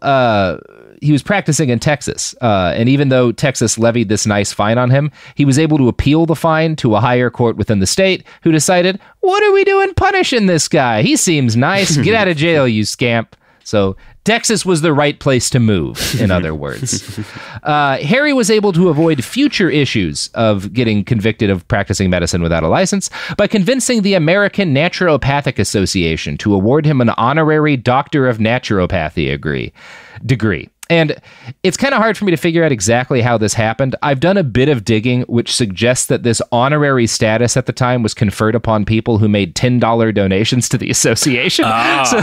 he was practicing in Texas. And even though Texas levied this nice fine on him, he was able to appeal the fine to a higher court within the state who decided, what are we doing punishing this guy? He seems nice. Get out of jail, you scamp. So Texas was the right place to move, in other words. Harry was able to avoid future issues of getting convicted of practicing medicine without a license by convincing the American Naturopathic Association to award him an honorary Doctor of Naturopathy degree. And it's kind of hard for me to figure out exactly how this happened. I've done a bit of digging, which suggests that this honorary status at the time was conferred upon people who made $10 donations to the association. So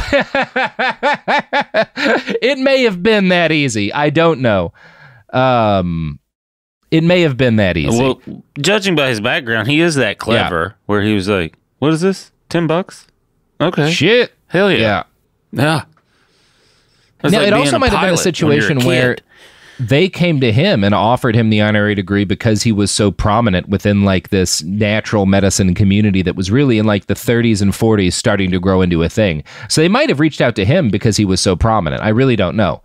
it may have been that easy. I don't know. It may have been that easy. Well, judging by his background, he is that clever where he was like, what is this? $10? Okay. Shit. Hell yeah. Yeah. Now, like it also might have been a situation where they came to him and offered him the honorary degree because he was so prominent within like this natural medicine community that was really in like the 30s and 40s starting to grow into a thing. So they might have reached out to him because he was so prominent. I really don't know.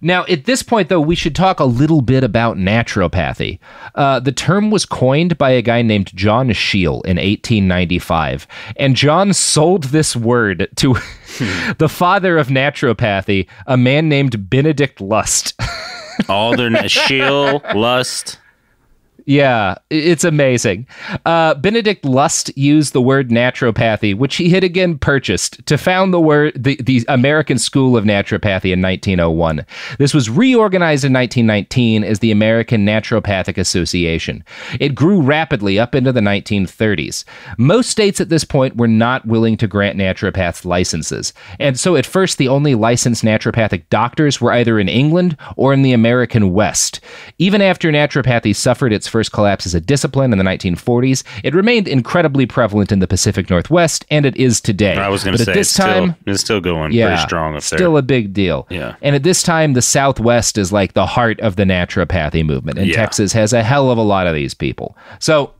Now, at this point, though, we should talk a little bit about naturopathy. The term was coined by a guy named John Scheel in 1895, and John sold this word to the father of naturopathy, a man named Benedict Lust. All their Scheel, Lust. Yeah, it's amazing. Benedict Lust used the word naturopathy, which he had again purchased, to found the American School of Naturopathy in 1901. This was reorganized in 1919 as the American Naturopathic Association. It grew rapidly up into the 1930s. Most states at this point were not willing to grant naturopaths licenses. And so at first, the only licensed naturopathic doctors were either in England or in the American West. Even after naturopathy suffered its first collapse as a discipline in the 1940s, it remained incredibly prevalent in the Pacific Northwest, and it is today. I was going to say, it's still going pretty strong up there. Still a big deal. Yeah. And at this time, the Southwest is like the heart of the naturopathy movement, and Texas has a hell of a lot of these people. So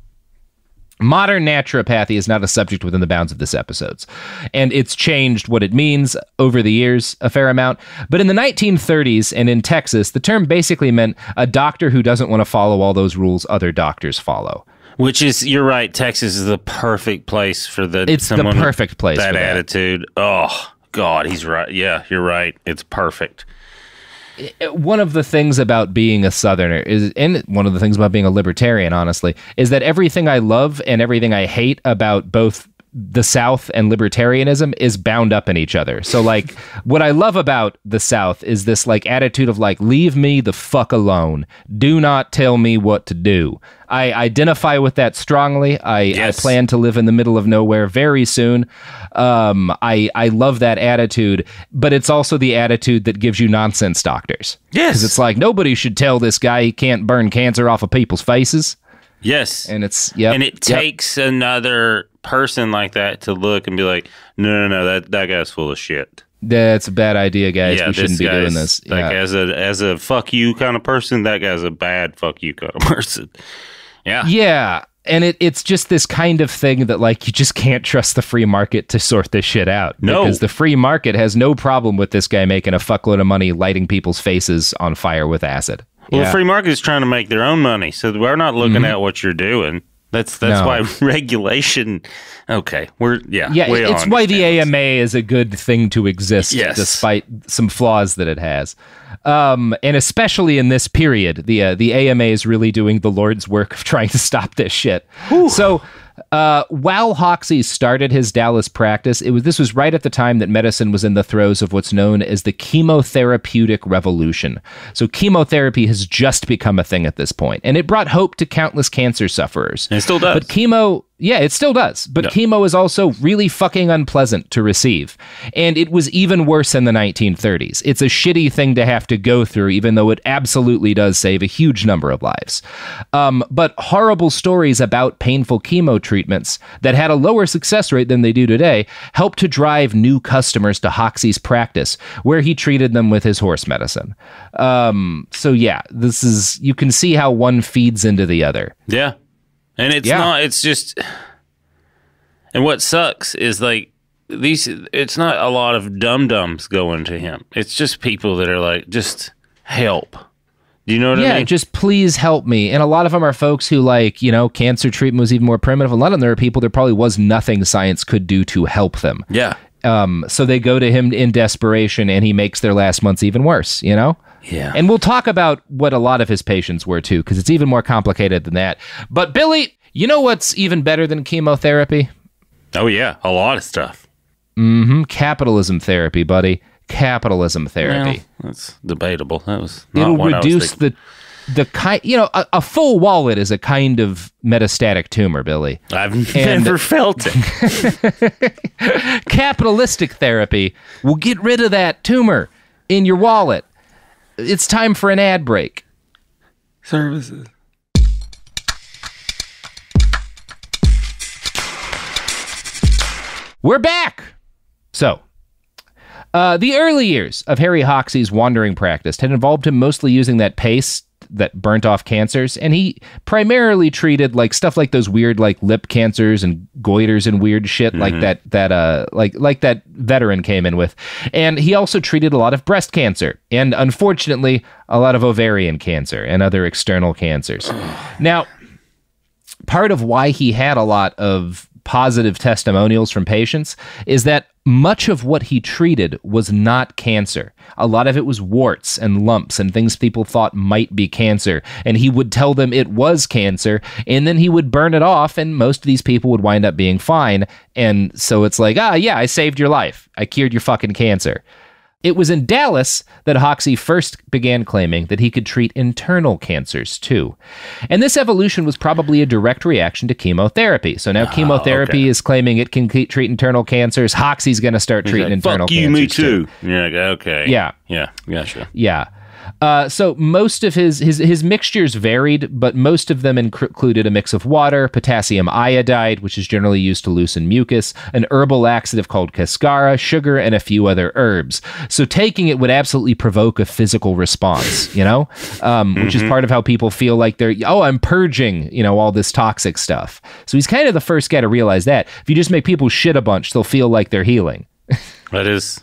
modern naturopathy is not a subject within the bounds of this episode, and it's changed what it means over the years a fair amount. But in the 1930s and in Texas, the term basically meant a doctor who doesn't want to follow all those rules other doctors follow. Which is, you're right, Texas is the perfect place for the... It's the perfect place for that attitude. Oh, God, he's right. Yeah, you're right. It's perfect. One of the things about being a Southerner is, and one of the things about being a libertarian, honestly, is that everything I love and everything I hate about both the South and libertarianism is bound up in each other. So, like, what I love about the South is this, like, attitude of, like, leave me the fuck alone. Do not tell me what to do. I identify with that strongly. I plan to live in the middle of nowhere very soon. I love that attitude, but it's also the attitude that gives you nonsense doctors. Yes. Because it's like, nobody should tell this guy he can't burn cancer off of people's faces. Yes. And it's, and it takes another person like that to look and be like, no, that guy's full of shit. That's a bad idea, guys. Yeah, we shouldn't be doing this. Like, as a fuck you kind of person, that guy's a bad fuck you kind of person. Yeah. Yeah. And it's just this kind of thing that, like, you just can't trust the free market to sort this shit out. No. Because the free market has no problem with this guy making a fuckload of money lighting people's faces on fire with acid. Well, the free market is trying to make their own money, so we're not looking at what you're doing. That's why regulation. Okay, it's why the AMA is a good thing to exist, despite some flaws that it has, and especially in this period, the AMA is really doing the Lord's work of trying to stop this shit. Whew. So. While Hoxsey started his Dallas practice, this was right at the time that medicine was in the throes of what's known as the chemotherapeutic revolution. So chemotherapy has just become a thing at this point, and it brought hope to countless cancer sufferers. And it still does. But chemo... Yeah, it still does. But chemo is also really fucking unpleasant to receive. And it was even worse in the 1930s. It's a shitty thing to have to go through, even though it absolutely does save a huge number of lives. But horrible stories about painful chemo treatments that had a lower success rate than they do today helped to drive new customers to Hoxsey's practice, where he treated them with his horse medicine. This is, you can see how one feeds into the other. Yeah. And it's not, it's just, and what sucks is like it's not a lot of dum-dums going to him. It's just people that are like, just help. Do you know what I mean? Yeah, just please help me. And a lot of them are folks who like, cancer treatment was even more primitive. A lot of them, there are people, there probably was nothing science could do to help them. Yeah. So they go to him in desperation and he makes their last months even worse, Yeah. And we'll talk about what a lot of his patients were, too, because it's even more complicated than that. But, Billy, you know what's even better than chemotherapy? Oh, yeah. A lot of stuff. Mm-hmm. Capitalism therapy, buddy. Capitalism therapy. Well, that's debatable. That was not one I was thinking. It'll reduce the kind... a full wallet is a kind of metastatic tumor, Billy. I've never felt it. Capitalistic therapy will get rid of that tumor in your wallet. It's time for an ad break. Services. We're back. So, the early years of Harry Hoxsey's wandering practice had involved him mostly using that paste that burnt off cancers, and he primarily treated like stuff like those weird like lip cancers and goiters and weird shit like that veteran came in with. And he also treated a lot of breast cancer and, unfortunately, a lot of ovarian cancer and other external cancers. Now, part of why he had a lot of positive testimonials from patients is that much of what he treated was not cancer. A lot of it was warts and lumps and things people thought might be cancer. And he would tell them it was cancer, and then he would burn it off, and most of these people would wind up being fine. And so it's like, I saved your life. I cured your fucking cancer. It was in Dallas that Hoxsey first began claiming that he could treat internal cancers, too. And this evolution was probably a direct reaction to chemotherapy. So now chemotherapy is claiming it can treat internal cancers. Hoxsey's going to start treating internal cancers, too. Yeah, okay. Yeah. Yeah, gotcha. Yeah. So most of his mixtures varied, but most of them included a mix of water, potassium iodide, which is generally used to loosen mucus, an herbal laxative called cascara, sugar, and a few other herbs. So taking it would absolutely provoke a physical response, which is part of how people feel like they're, I'm purging, all this toxic stuff. So he's kind of the first guy to realize that. If you just make people shit a bunch, they'll feel like they're healing. That is,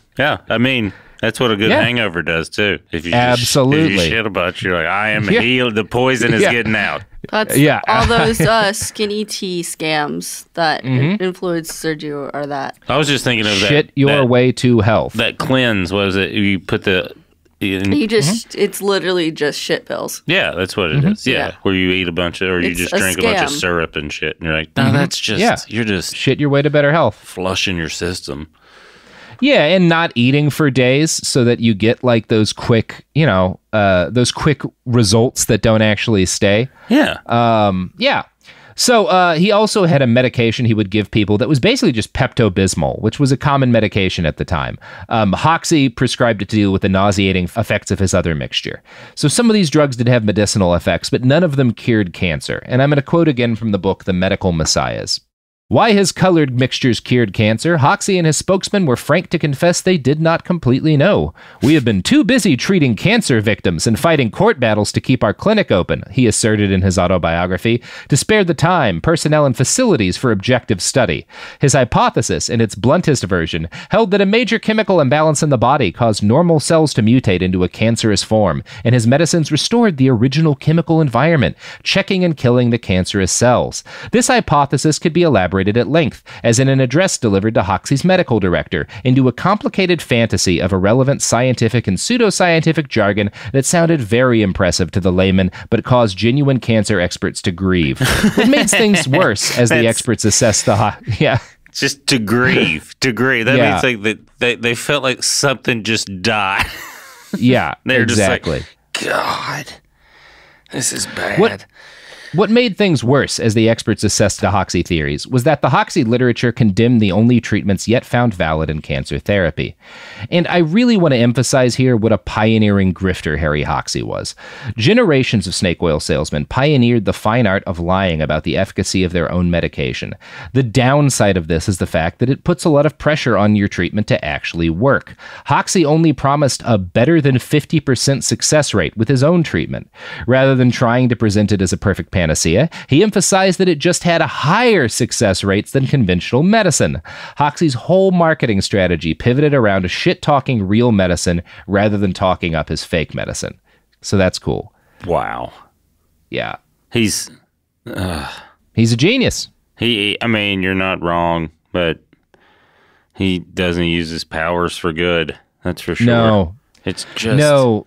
that's what a good hangover does, too. If you absolutely just shit about you, you're like, I am healed. The poison is getting out. That's all those skinny tea scams that influenced Sergio are that. I was just thinking of that. Shit your way to health. That cleanse, what was it? You put the... You just, it's literally just shit pills. Yeah, that's what it is. Yeah, where you eat a bunch of, or you just drink a bunch of syrup and shit. And you're like, no, that's just, you're just... Shit your way to better health. Flushing your system. Yeah, and not eating for days so that you get like those quick, those quick results that don't actually stay. Yeah. So he also had a medication he would give people that was basically just Pepto-Bismol, which was a common medication at the time. Hoxsey prescribed it to deal with the nauseating effects of his other mixture. So some of these drugs did have medicinal effects, but none of them cured cancer. And I'm going to quote again from the book, The Medical Messiahs. Why his colored mixtures cured cancer, Hoxsey and his spokesman were frank to confess they did not completely know. "We have been too busy treating cancer victims and fighting court battles to keep our clinic open," he asserted in his autobiography, "to spare the time, personnel, and facilities for objective study." His hypothesis, in its bluntest version, held that a major chemical imbalance in the body caused normal cells to mutate into a cancerous form, and his medicines restored the original chemical environment, checking and killing the cancerous cells. This hypothesis could be elaborated at length, as in an address delivered to Hoxsey's medical director, into a complicated fantasy of irrelevant scientific and pseudoscientific jargon that sounded very impressive to the layman, but caused genuine cancer experts to grieve. It made things worse as the experts assessed the just to grieve, to grieve. That means like that they felt like something just died. They're exactly. Just like, God, this is bad. What made things worse, as the experts assessed the Hoxsey theories, was that the Hoxsey literature condemned the only treatments yet found valid in cancer therapy. And I really want to emphasize here what a pioneering grifter Harry Hoxsey was. Generations of snake oil salesmen pioneered the fine art of lying about the efficacy of their own medication. The downside of this is the fact that it puts a lot of pressure on your treatment to actually work. Hoxsey only promised a better than 50% success rate with his own treatment. Rather than trying to present it as a perfect panacea, he emphasized that it just had higher success rates than conventional medicine. Hoxsey's whole marketing strategy pivoted around shit-talking real medicine rather than talking up his fake medicine. So that's cool. Wow. Yeah. He's a genius. I mean, you're not wrong, but he doesn't use his powers for good. That's for sure. No. It's just... No.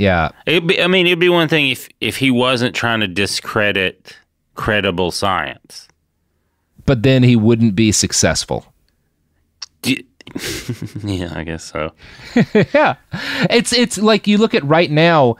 Yeah, it'd be one thing if he wasn't trying to discredit credible science, but then he wouldn't be successful. Yeah, I guess so. Yeah, it's like you look at right now,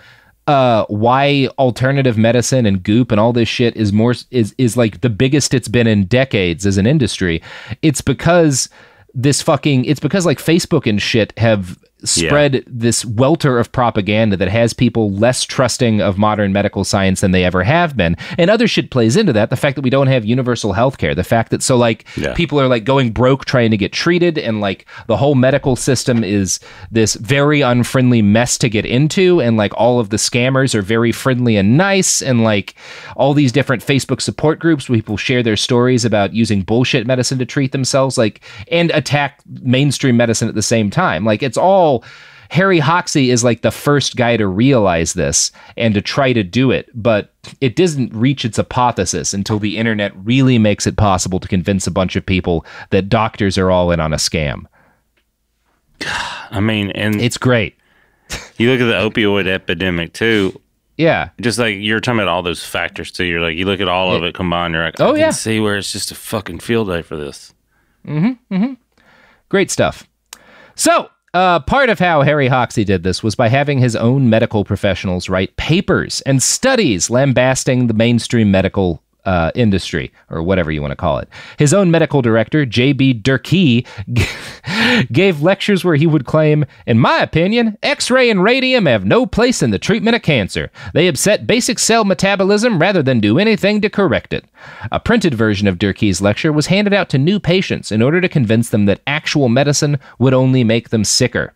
why alternative medicine and goop and all this shit is like the biggest it's been in decades as an industry. It's because like Facebook and shit have spread this welter of propaganda that has people less trusting of modern medical science than they ever have been. And other shit plays into that. The fact that we don't have universal health care, the fact that people are like going broke trying to get treated, and like the whole medical system is this very unfriendly mess to get into, and like all of the scammers are very friendly and nice, and like all these different Facebook support groups where people share their stories about using bullshit medicine to treat themselves, like, and attack mainstream medicine at the same time. Like, it's all Harry Hoxsey is like the first guy to realize this and to try to do it, but it doesn't reach its apotheosis until the internet really makes it possible to convince a bunch of people that doctors are all in on a scam. I mean, and it's great. You look at the opioid epidemic too. Yeah. Just like you're talking about all those factors too. You're like, you look at all of it combined, you're like, I can see where it's just a fucking field day for this. Mm-hmm. Mm-hmm. Great stuff. So, part of how Harry Hoxsey did this was by having his own medical professionals write papers and studies lambasting the mainstream medical industry, or whatever you want to call it. His own medical director, J.B. Durkee, gave lectures where he would claim, "In my opinion, X-ray and radium have no place in the treatment of cancer. They upset basic cell metabolism rather than do anything to correct it." A printed version of Durkee's lecture was handed out to new patients in order to convince them that actual medicine would only make them sicker.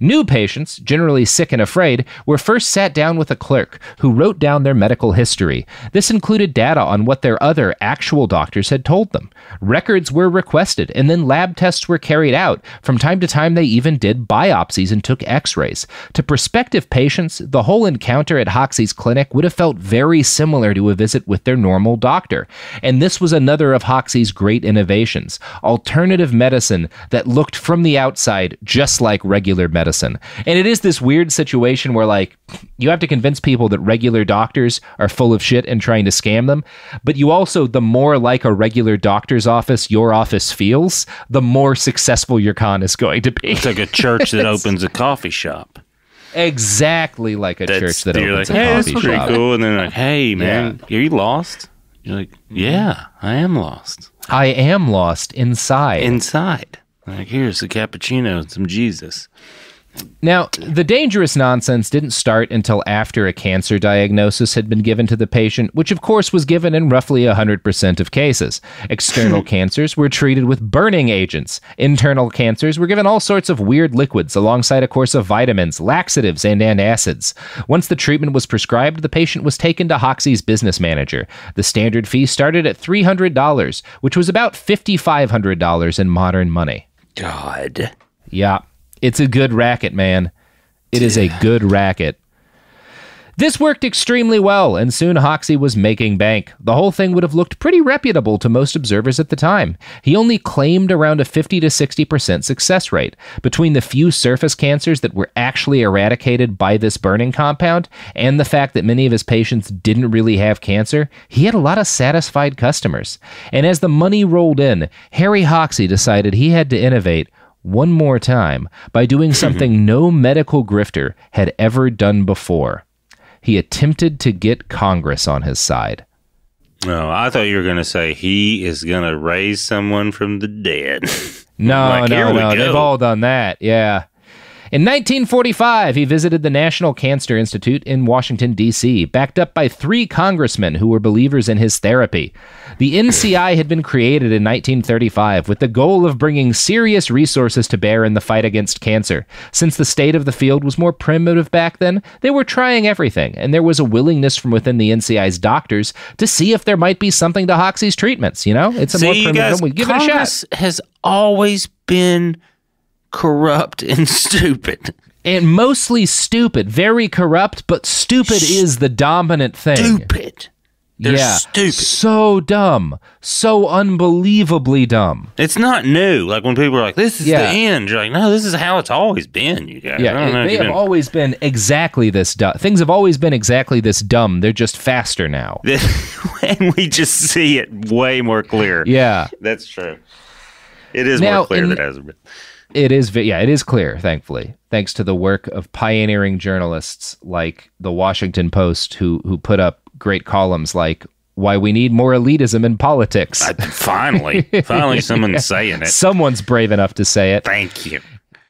New patients, generally sick and afraid, were first sat down with a clerk who wrote down their medical history. This included data on what their other actual doctors had told them. Records were requested, and then lab tests were carried out. From time to time, they even did biopsies and took x-rays. To prospective patients, the whole encounter at Hoxsey's clinic would have felt very similar to a visit with their normal doctor. And this was another of Hoxsey's great innovations: alternative medicine that looked from the outside just like regular medicine. And it is this weird situation where, like, you have to convince people that regular doctors are full of shit and trying to scam them, but you also, the more like a regular doctor's office your office feels, the more successful your con is going to be. It's like a church that opens a coffee shop. Exactly, like a church that opens a coffee shop. Pretty cool. And they're like, "Hey, man, are you lost?" You're like, "Yeah, I am lost. I am lost inside." Like, here's a cappuccino and some Jesus. Now, the dangerous nonsense didn't start until after a cancer diagnosis had been given to the patient, which of course was given in roughly 100% of cases. External cancers were treated with burning agents. Internal cancers were given all sorts of weird liquids alongside a course of vitamins, laxatives, and antacids. Once the treatment was prescribed, the patient was taken to Hoxsey's business manager. The standard fee started at $300, which was about $5,500 in modern money. God. Yeah. It's a good racket, man. It is a good racket. This worked extremely well, and soon Hoxsey was making bank. The whole thing would have looked pretty reputable to most observers at the time. He only claimed around a 50 to 60% success rate. Between the few surface cancers that were actually eradicated by this burning compound, and the fact that many of his patients didn't really have cancer, he had a lot of satisfied customers. And as the money rolled in, Harry Hoxsey decided he had to innovate one more time by doing something no medical grifter had ever done before. He attempted to get Congress on his side. No, I thought you were going to say he is going to raise someone from the dead. No, like, no. They've all done that. Yeah. In 1945, he visited the National Cancer Institute in Washington, D.C., backed up by three congressmen who were believers in his therapy. The NCI had been created in 1935 with the goal of bringing serious resources to bear in the fight against cancer. Since the state of the field was more primitive back then, they were trying everything, and there was a willingness from within the NCI's doctors to see if there might be something to Hoxsey's treatments, you know? It's a more primitive one. Give it a shot. Congress has always been corrupt and stupid. And mostly stupid. Very corrupt, but stupid is the dominant thing. Stupid. They're stupid. So dumb. So unbelievably dumb. It's not new. Like when people are like, this is the end. You're like, no, this is how it's always been, you guys. Yeah, they have always been exactly this dumb. Things have always been exactly this dumb. They're just faster now. And we just see it way more clear. Yeah. That's true. It is more clear than it has been. It is clear, thankfully, thanks to the work of pioneering journalists like the Washington Post, who put up great columns like "Why We Need More Elitism in Politics." Finally, someone's saying it. Someone's brave enough to say it. Thank you.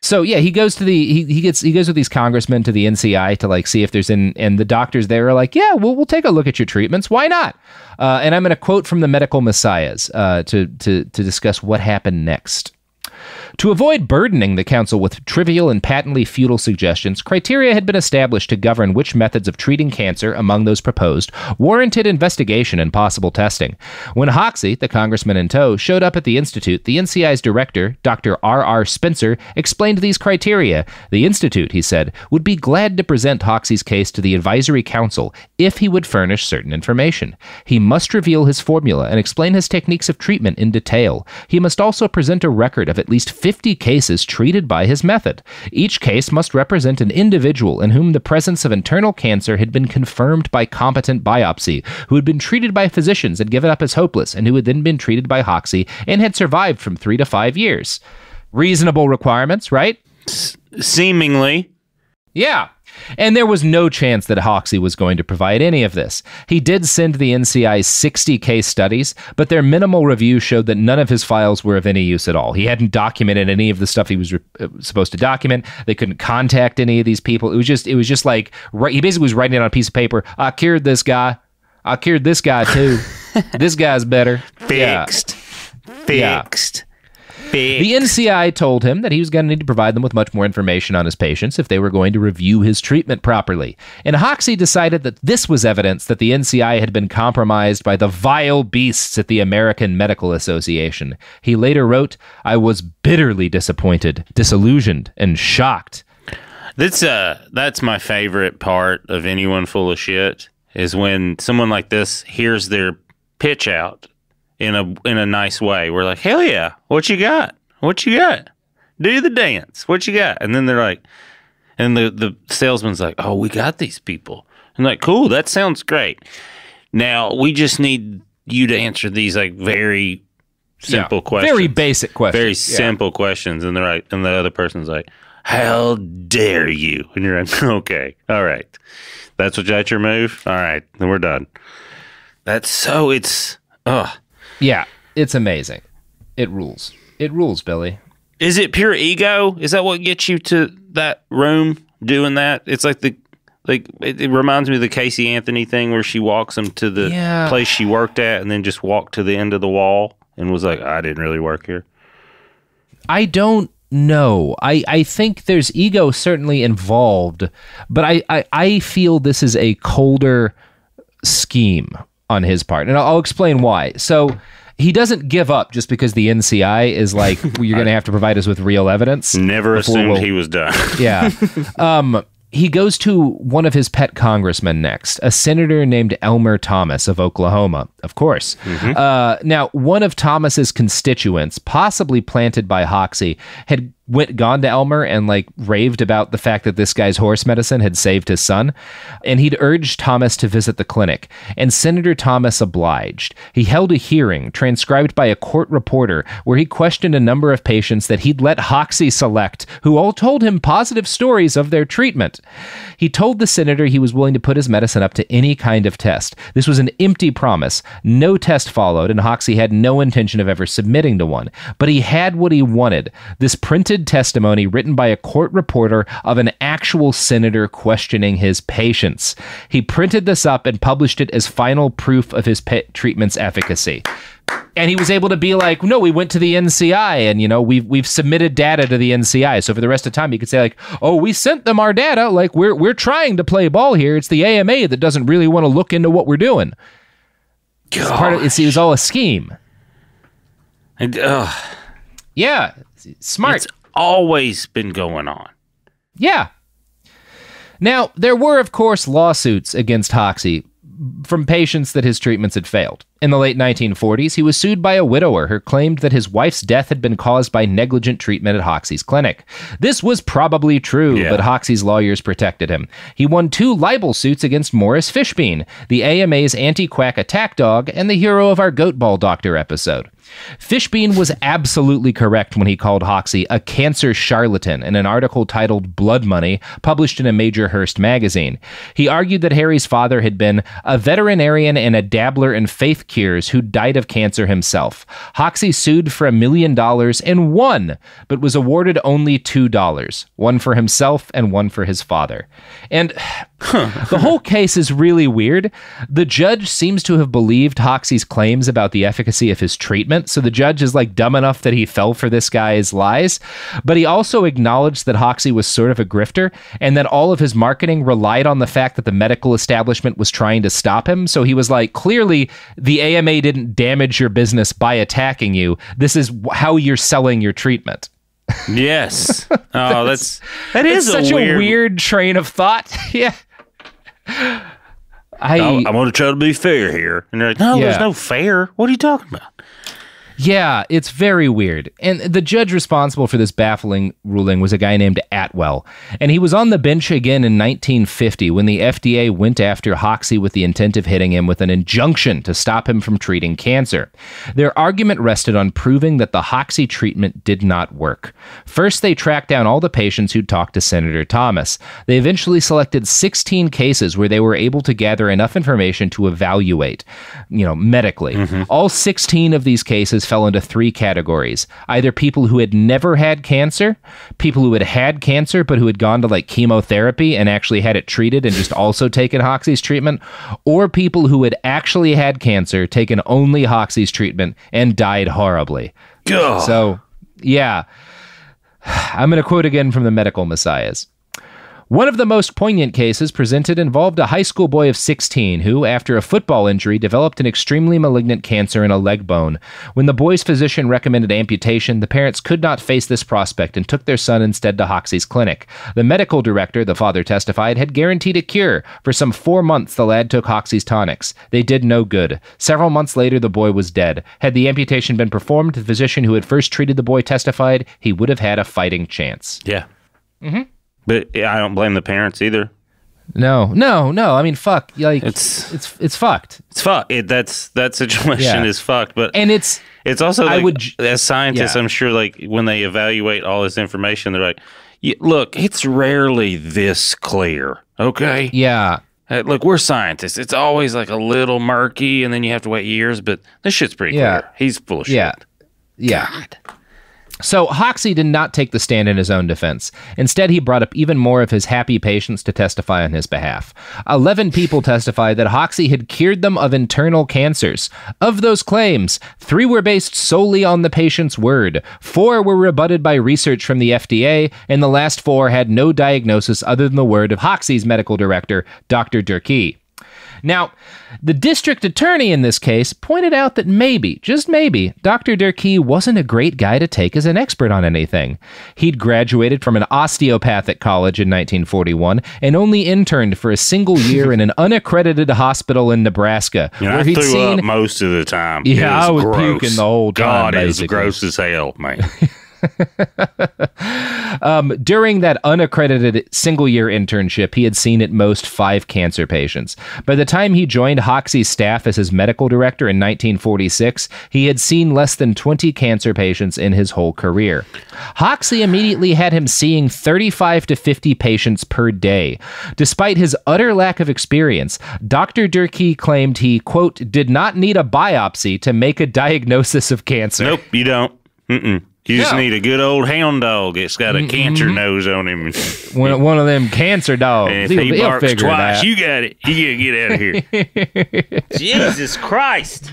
So yeah, he goes to he goes with these congressmen to the NCI to like see if there's and the doctors there are like, yeah, we'll take a look at your treatments. Why not? And I'm going to quote from the Medical Messiahs to discuss what happened next. To avoid burdening the council with trivial and patently futile suggestions, criteria had been established to govern which methods of treating cancer among those proposed warranted investigation and possible testing. When Hoxsey, the congressman in tow, showed up at the institute, the NCI's director, Dr. R.R. Spencer, explained these criteria. The institute, he said, would be glad to present Hoxsey's case to the advisory council if he would furnish certain information. He must reveal his formula and explain his techniques of treatment in detail. He must also present a record of at least 50 cases treated by his method. Each case must represent an individual in whom the presence of internal cancer had been confirmed by competent biopsy, who had been treated by physicians and given up as hopeless, and who had then been treated by Hoxsey and had survived from 3 to 5 years. Reasonable requirements, right? Seemingly. Yeah. And there was no chance that Hoxsey was going to provide any of this. He did send the NCI 60 case studies, but their minimal review showed that none of his files were of any use at all. He hadn't documented any of the stuff he was supposed to document. They couldn't contact any of these people. It was just like, he basically was writing it on a piece of paper. I cured this guy. I cured this guy too. This guy's better. Fixed. Yeah. Fixed. Yeah. The NCI told him that he was going to need to provide them with much more information on his patients if they were going to review his treatment properly. And Hoxsey decided that this was evidence that the NCI had been compromised by the vile beasts at the American Medical Association. He later wrote, "I was bitterly disappointed, disillusioned, and shocked." That's my favorite part of anyone full of shit, is when someone like this hears their pitch out in a nice way. We're like, hell yeah, what you got, do the dance, what you got? And then they're like, and the salesman's like, oh, we got these people. I'm like, cool, that sounds great. Now we just need you to answer these like very simple questions, very basic questions, very simple questions. And they're like, and the other person's like, how dare you? And you're like, okay, all right, that's what you got, your move, all right, then we're done. That's so it's yeah, it's amazing. It rules. It rules, Billy. Is it pure ego? Is that what gets you to that room doing that. It's like the it reminds me of the Casey Anthony thing where she walks him to the place she worked at and then just walked to the end of the wall and was like, I didn't really work here. I don't know. I think there's ego certainly involved, but I feel this is a colder scheme on his part, and I'll explain why. So he doesn't give up just because the NCI is like, well, you're going to have to provide us with real evidence. Never assumed he was done. Yeah. He goes to one of his pet congressmen next, a senator named Elmer Thomas of Oklahoma, of course. Mm-hmm. Now, one of Thomas's constituents, possibly planted by Hoxsey, had gone to Elmer and like raved about the fact that this guy's horse medicine had saved his son, and he'd urged Thomas to visit the clinic, and Senator Thomas obliged. He held a hearing transcribed by a court reporter where he questioned a number of patients that he'd let Hoxsey select, who all told him positive stories of their treatment. He told the senator he was willing to put his medicine up to any kind of test. This was an empty promise. No test followed, and Hoxsey had no intention of ever submitting to one, but he had what he wanted: this printed testimony written by a court reporter of an actual senator questioning his patients. He printed this up and published it as final proof of his pet treatment's efficacy. And he was able to be like, no, we went to the NCI and, you know, we've submitted data to the NCI. So for the rest of the time, you could say like, oh, we sent them our data. Like we're trying to play ball here. It's the AMA that doesn't really want to look into what we're doing. It's part of, it was all a scheme. And, yeah. Smart. It's always been going on. Yeah. Now, there were, of course, lawsuits against Hoxsey from patients that his treatments had failed. In the late 1940s, he was sued by a widower who claimed that his wife's death had been caused by negligent treatment at Hoxsey's clinic. This was probably true, but Hoxsey's lawyers protected him. He won 2 libel suits against Morris Fishbein, the AMA's anti-quack attack dog and the hero of our Goat Ball Doctor episode. Fishbein was absolutely correct when he called Hoxsey a cancer charlatan in an article titled Blood Money, published in a major Hearst magazine. He argued that Harry's father had been a veterinarian and a dabbler in faith cures who died of cancer himself. Hoxsey sued for $1 million and won, but was awarded only $2, one for himself and one for his father. And the whole case is really weird. The judge seems to have believed Hoxsey's claims about the efficacy of his treatment. So the judge is like dumb enough that he fell for this guy's lies, but he also acknowledged that Hoxsey was sort of a grifter and that all of his marketing relied on the fact that the medical establishment was trying to stop him. So he was like, clearly the AMA didn't damage your business by attacking you. This is how you're selling your treatment. Yes. Oh, that is such a weird train of thought. Yeah. I'm going to try to be fair here. And they're like, no, there's no fair. What are you talking about? Yeah, it's very weird. And the judge responsible for this baffling ruling was a guy named Atwell. And he was on the bench again in 1950 when the FDA went after Hoxsey with the intent of hitting him with an injunction to stop him from treating cancer. Their argument rested on proving that the Hoxsey treatment did not work. First, they tracked down all the patients who'd talked to Senator Thomas. They eventually selected 16 cases where they were able to gather enough information to evaluate, you know, medically. Mm-hmm. All 16 of these cases fell into 3 categories: either people who had never had cancer, people who had had cancer but who had gone to like chemotherapy and actually had it treated and just also taken Hoxsey's treatment, or people who had actually had cancer, taken only Hoxsey's treatment, and died horribly. Ugh. So, yeah. I'm going to quote again from The Medical Messiahs. One of the most poignant cases presented involved a high school boy of 16 who, after a football injury, developed an extremely malignant cancer in a leg bone. When the boy's physician recommended amputation, the parents could not face this prospect and took their son instead to Hoxsey's clinic. The medical director, the father testified, had guaranteed a cure. For some 4 months, the lad took Hoxsey's tonics. They did no good. Several months later, the boy was dead. Had the amputation been performed, the physician who had first treated the boy testified he would have had a fighting chance. Yeah. Mm-hmm. But I don't blame the parents either. No. I mean, fuck. Like it's fucked. It's fucked. That situation is fucked. But it's also like, as scientists, I'm sure like when they evaluate all this information, they're like, look, it's rarely this clear. Okay. Yeah. Look, we're scientists. It's always like a little murky, and then you have to wait years. But this shit's pretty clear. He's full of shit. Yeah. God. So Hoxsey did not take the stand in his own defense. Instead, he brought up even more of his happy patients to testify on his behalf. 11 people testified that Hoxsey had cured them of internal cancers. Of those claims, 3 were based solely on the patient's word, 4 were rebutted by research from the FDA, and the last 4 had no diagnosis other than the word of Hoxsey's medical director, Dr. Durkee. Now, the district attorney in this case pointed out that maybe, just maybe, Dr. Durkee wasn't a great guy to take as an expert on anything. He'd graduated from an osteopathic college in 1941 and only interned for a single year in an unaccredited hospital in Nebraska. You know, where he'd seen up most of the time. Yeah, I was puking the whole time. God, it was gross as hell, man. During that unaccredited single-year internship, he had seen at most 5 cancer patients. By the time he joined Hoxsey's staff as his medical director in 1946, he had seen less than 20 cancer patients in his whole career. Hoxsey immediately had him seeing 35 to 50 patients per day. Despite his utter lack of experience, Dr. Durkee claimed he, quote, did not need a biopsy to make a diagnosis of cancer. Nope, you don't. Mm-mm. You just need a good old hound dog. It's got a cancer nose on him. One of them cancer dogs. And if he barks twice, you got it. You gotta get out of here. Jesus Christ.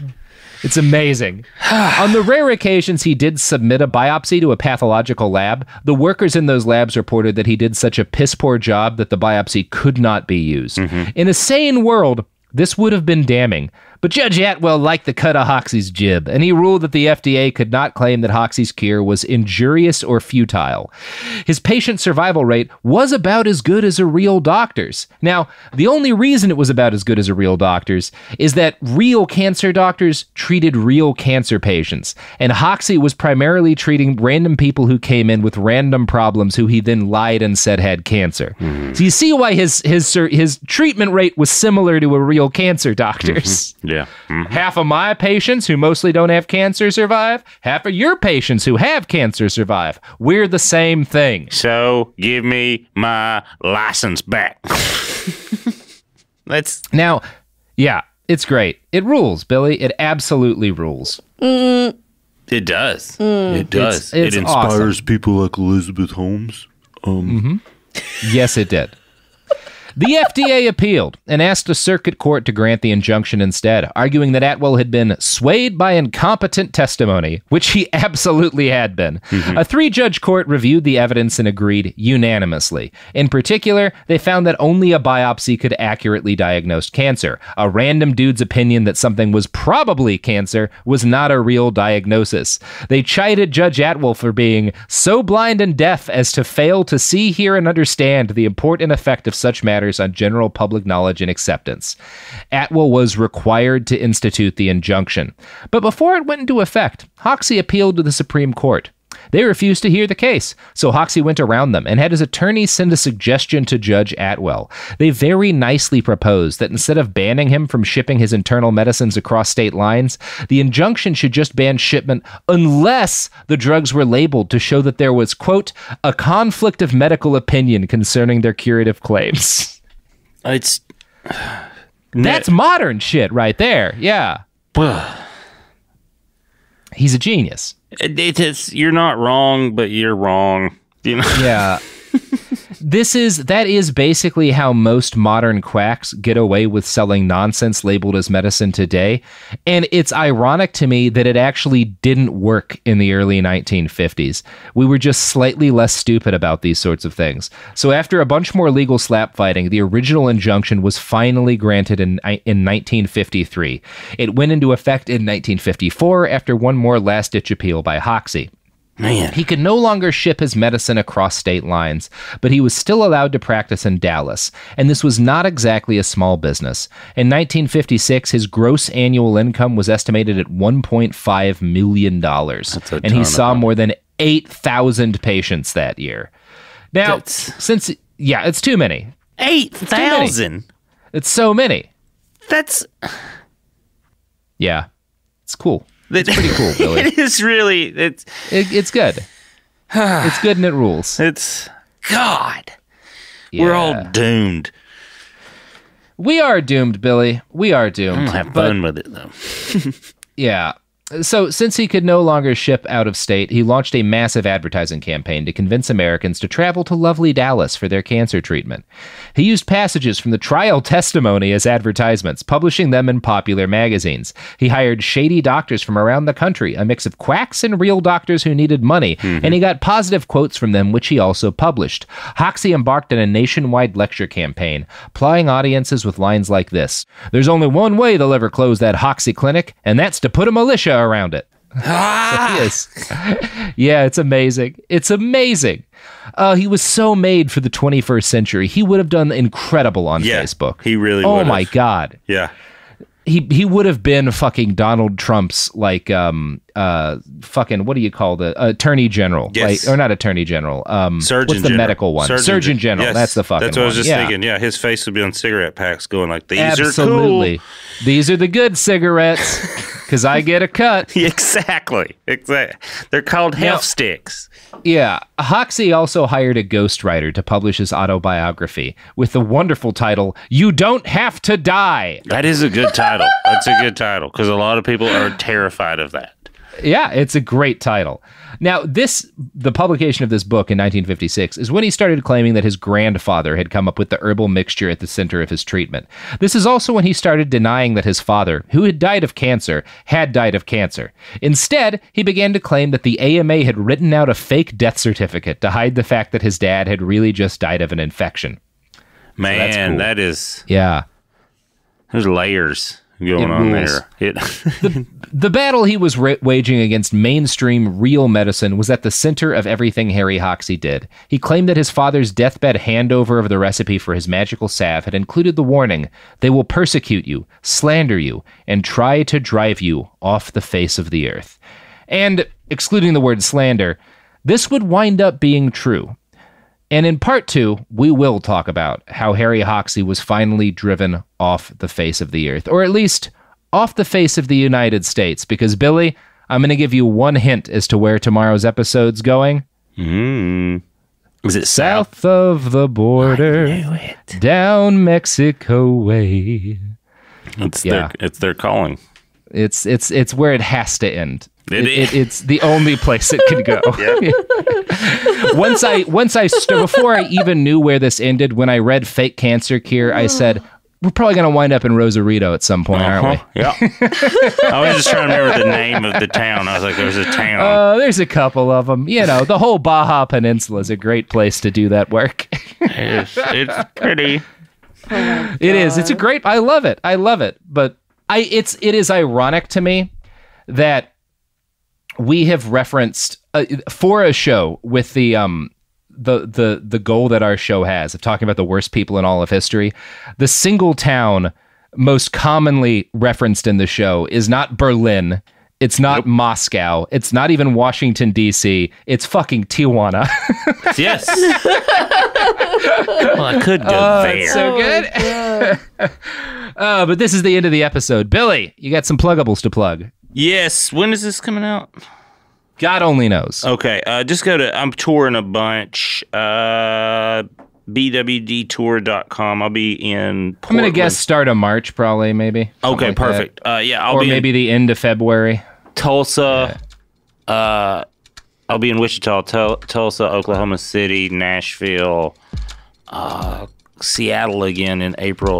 It's amazing. On the rare occasions he did submit a biopsy to a pathological lab, the workers in those labs reported that he did such a piss-poor job that the biopsy could not be used. In a sane world, this would have been damning. But Judge Atwell liked the cut of Hoxsey's jib, and he ruled that the FDA could not claim that Hoxsey's cure was injurious or futile. His patient survival rate was about as good as a real doctor's. Now, the only reason it was about as good as a real doctor's is that real cancer doctors treated real cancer patients, and Hoxsey was primarily treating random people who came in with random problems who he then lied and said had cancer. So you see why his treatment rate was similar to a real cancer doctor's. Yeah. Half of my patients who mostly don't have cancer survive. Half of your patients who have cancer survive. We're the same thing. So give me my license back. Now, yeah, it's great. It rules, Billy. It absolutely rules. It does. It does. It inspires people like Elizabeth Holmes. Yes, it did. The FDA appealed and asked a circuit court to grant the injunction instead, arguing that Atwell had been swayed by incompetent testimony, which he absolutely had been. A 3-judge court reviewed the evidence and agreed unanimously. In particular, they found that only a biopsy could accurately diagnose cancer. A random dude's opinion that something was probably cancer was not a real diagnosis. They chided Judge Atwell for being so blind and deaf as to fail to see, hear, and understand the import and effect of such matters on general public knowledge and acceptance. Atwell was required to institute the injunction. But before it went into effect, Hoxsey appealed to the Supreme Court. They refused to hear the case, so Hoxsey went around them and had his attorney send a suggestion to Judge Atwell. They very nicely proposed that instead of banning him from shipping his internal medicines across state lines, the injunction should just ban shipment unless the drugs were labeled to show that there was, quote, a conflict of medical opinion concerning their curative claims. That's modern shit right there, yeah. He's a genius. You're not wrong, but you're wrong. You know? Yeah. That is basically how most modern quacks get away with selling nonsense labeled as medicine today. And it's ironic to me that it actually didn't work in the early 1950s. We were just slightly less stupid about these sorts of things. So after a bunch more legal slap fighting, the original injunction was finally granted in 1953. It went into effect in 1954 after one more last-ditch appeal by Hoxsey. Man. He could no longer ship his medicine across state lines, but he was still allowed to practice in Dallas, and this was not exactly a small business. In 1956, his gross annual income was estimated at $1.5 million, and he saw more than 8,000 patients that year. Now, it's too many. 8,000? It's so many. Yeah, it's cool. It's pretty cool, Billy. It is really... It's good. It's good and it rules. God. Yeah. We're all doomed. We are doomed, Billy. We are doomed. I'm going to have fun with it, though. Yeah. So since he could no longer ship out of state, he launched a massive advertising campaign to convince Americans to travel to lovely Dallas for their cancer treatment. He used passages from the trial testimony as advertisements, publishing them in popular magazines. He hired shady doctors from around the country, a mix of quacks and real doctors who needed money, and he got positive quotes from them, which he also published. Hoxsey embarked on a nationwide lecture campaign, plying audiences with lines like this: "There's only one way they'll ever close that Hoxsey clinic, and that's to put a militia around it." Ah! Yeah, it's amazing. It's amazing. He was so made for the 21st century. He would have done incredible on Facebook. He really would have. Oh my God. Yeah. He would have been fucking Donald Trump's, like, fucking, what do you call the attorney general? Yes. Like, or not attorney general. Surgeon what's the general. Medical one? Surgeon general. Yes. That's the fucking one. That's what I was just thinking. Yeah, his face would be on cigarette packs going like, these are cool. These are the good cigarettes because I get a cut. Exactly. They're called health sticks. Yeah. Hoxsey also hired a ghostwriter to publish his autobiography with the wonderful title, You Don't Have to Die. That is a good title. That's a good title because a lot of people are terrified of that. Yeah, it's a great title. Now, the publication of this book in 1956 is when he started claiming that his grandfather had come up with the herbal mixture at the center of his treatment. This is also when he started denying that his father, who had died of cancer, had died of cancer. Instead, he began to claim that the AMA had written out a fake death certificate to hide the fact that his dad had really just died of an infection. Man, so that's cool. That is... Yeah. There's layers going on there. The battle he was waging against mainstream real medicine was at the center of everything Harry Hoxsey did. He claimed that his father's deathbed handover of the recipe for his magical salve had included the warning, "They will persecute you, slander you, and try to drive you off the face of the earth." And, excluding the word slander, this would wind up being true. And in part two, we will talk about how Harry Hoxsey was finally driven off the face of the earth, or at least off the face of the United States. Because, Billy, I'm going to give you one hint as to where tomorrow's episode's going. Is it south of the border? I knew it. Down Mexico way. It's their calling. It's where it has to end. It's the only place it can go. Before I even knew where this ended, when I read Fake Cancer Cure, I said, we're probably going to wind up in Rosarito at some point, aren't we? Yeah. I was just trying to remember the name of the town. I was like, there's a town. There's a couple of them. You know, the whole Baja Peninsula is a great place to do that work. It's pretty. Oh, it is. It's a great. I love it. I love it. But it is ironic to me that we have referenced for a show with the goal that our show has of talking about the worst people in all of history. The single town most commonly referenced in the show is not Berlin. It's not Moscow. It's not even Washington, D.C. It's fucking Tijuana. Yes. Well, I could go there. It's so good. But this is the end of the episode. Billy, you got some pluggables to plug. Yes. When is this coming out? God only knows. Okay. Just go to, I'm touring a bunch. BWDtour.com. I'll be in Portland. I'm going to guess start of March, probably, maybe. Okay, like perfect. I'll be maybe the end of February. Tulsa. Yeah. I'll be in Wichita, Tulsa, Oklahoma City, Nashville, Seattle again in April.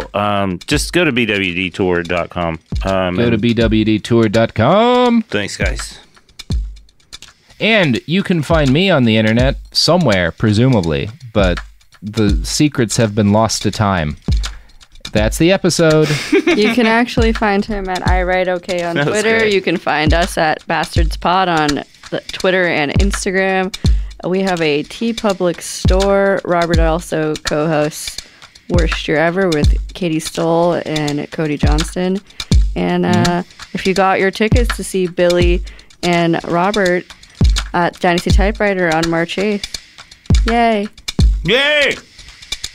Just go to bwdtour.com. Go to bwdtour.com. Thanks, guys. And you can find me on the internet somewhere, presumably, but the secrets have been lost to time. That's the episode. You can actually find him at iWriteOK on Twitter. Great. You can find us at Bastards Pod on Twitter and Instagram. We have a T Public store. Robert also co-hosts Worst Year Ever with Katie Stoll and Cody Johnston. And if you got your tickets to see Billy and Robert at Dynasty Typewriter on March 8th, yay! Yay!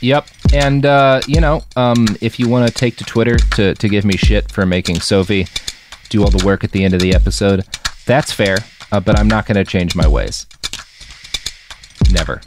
Yep. And, if you want to take to Twitter to give me shit for making Sophie do all the work at the end of the episode, that's fair, but I'm not going to change my ways. Never.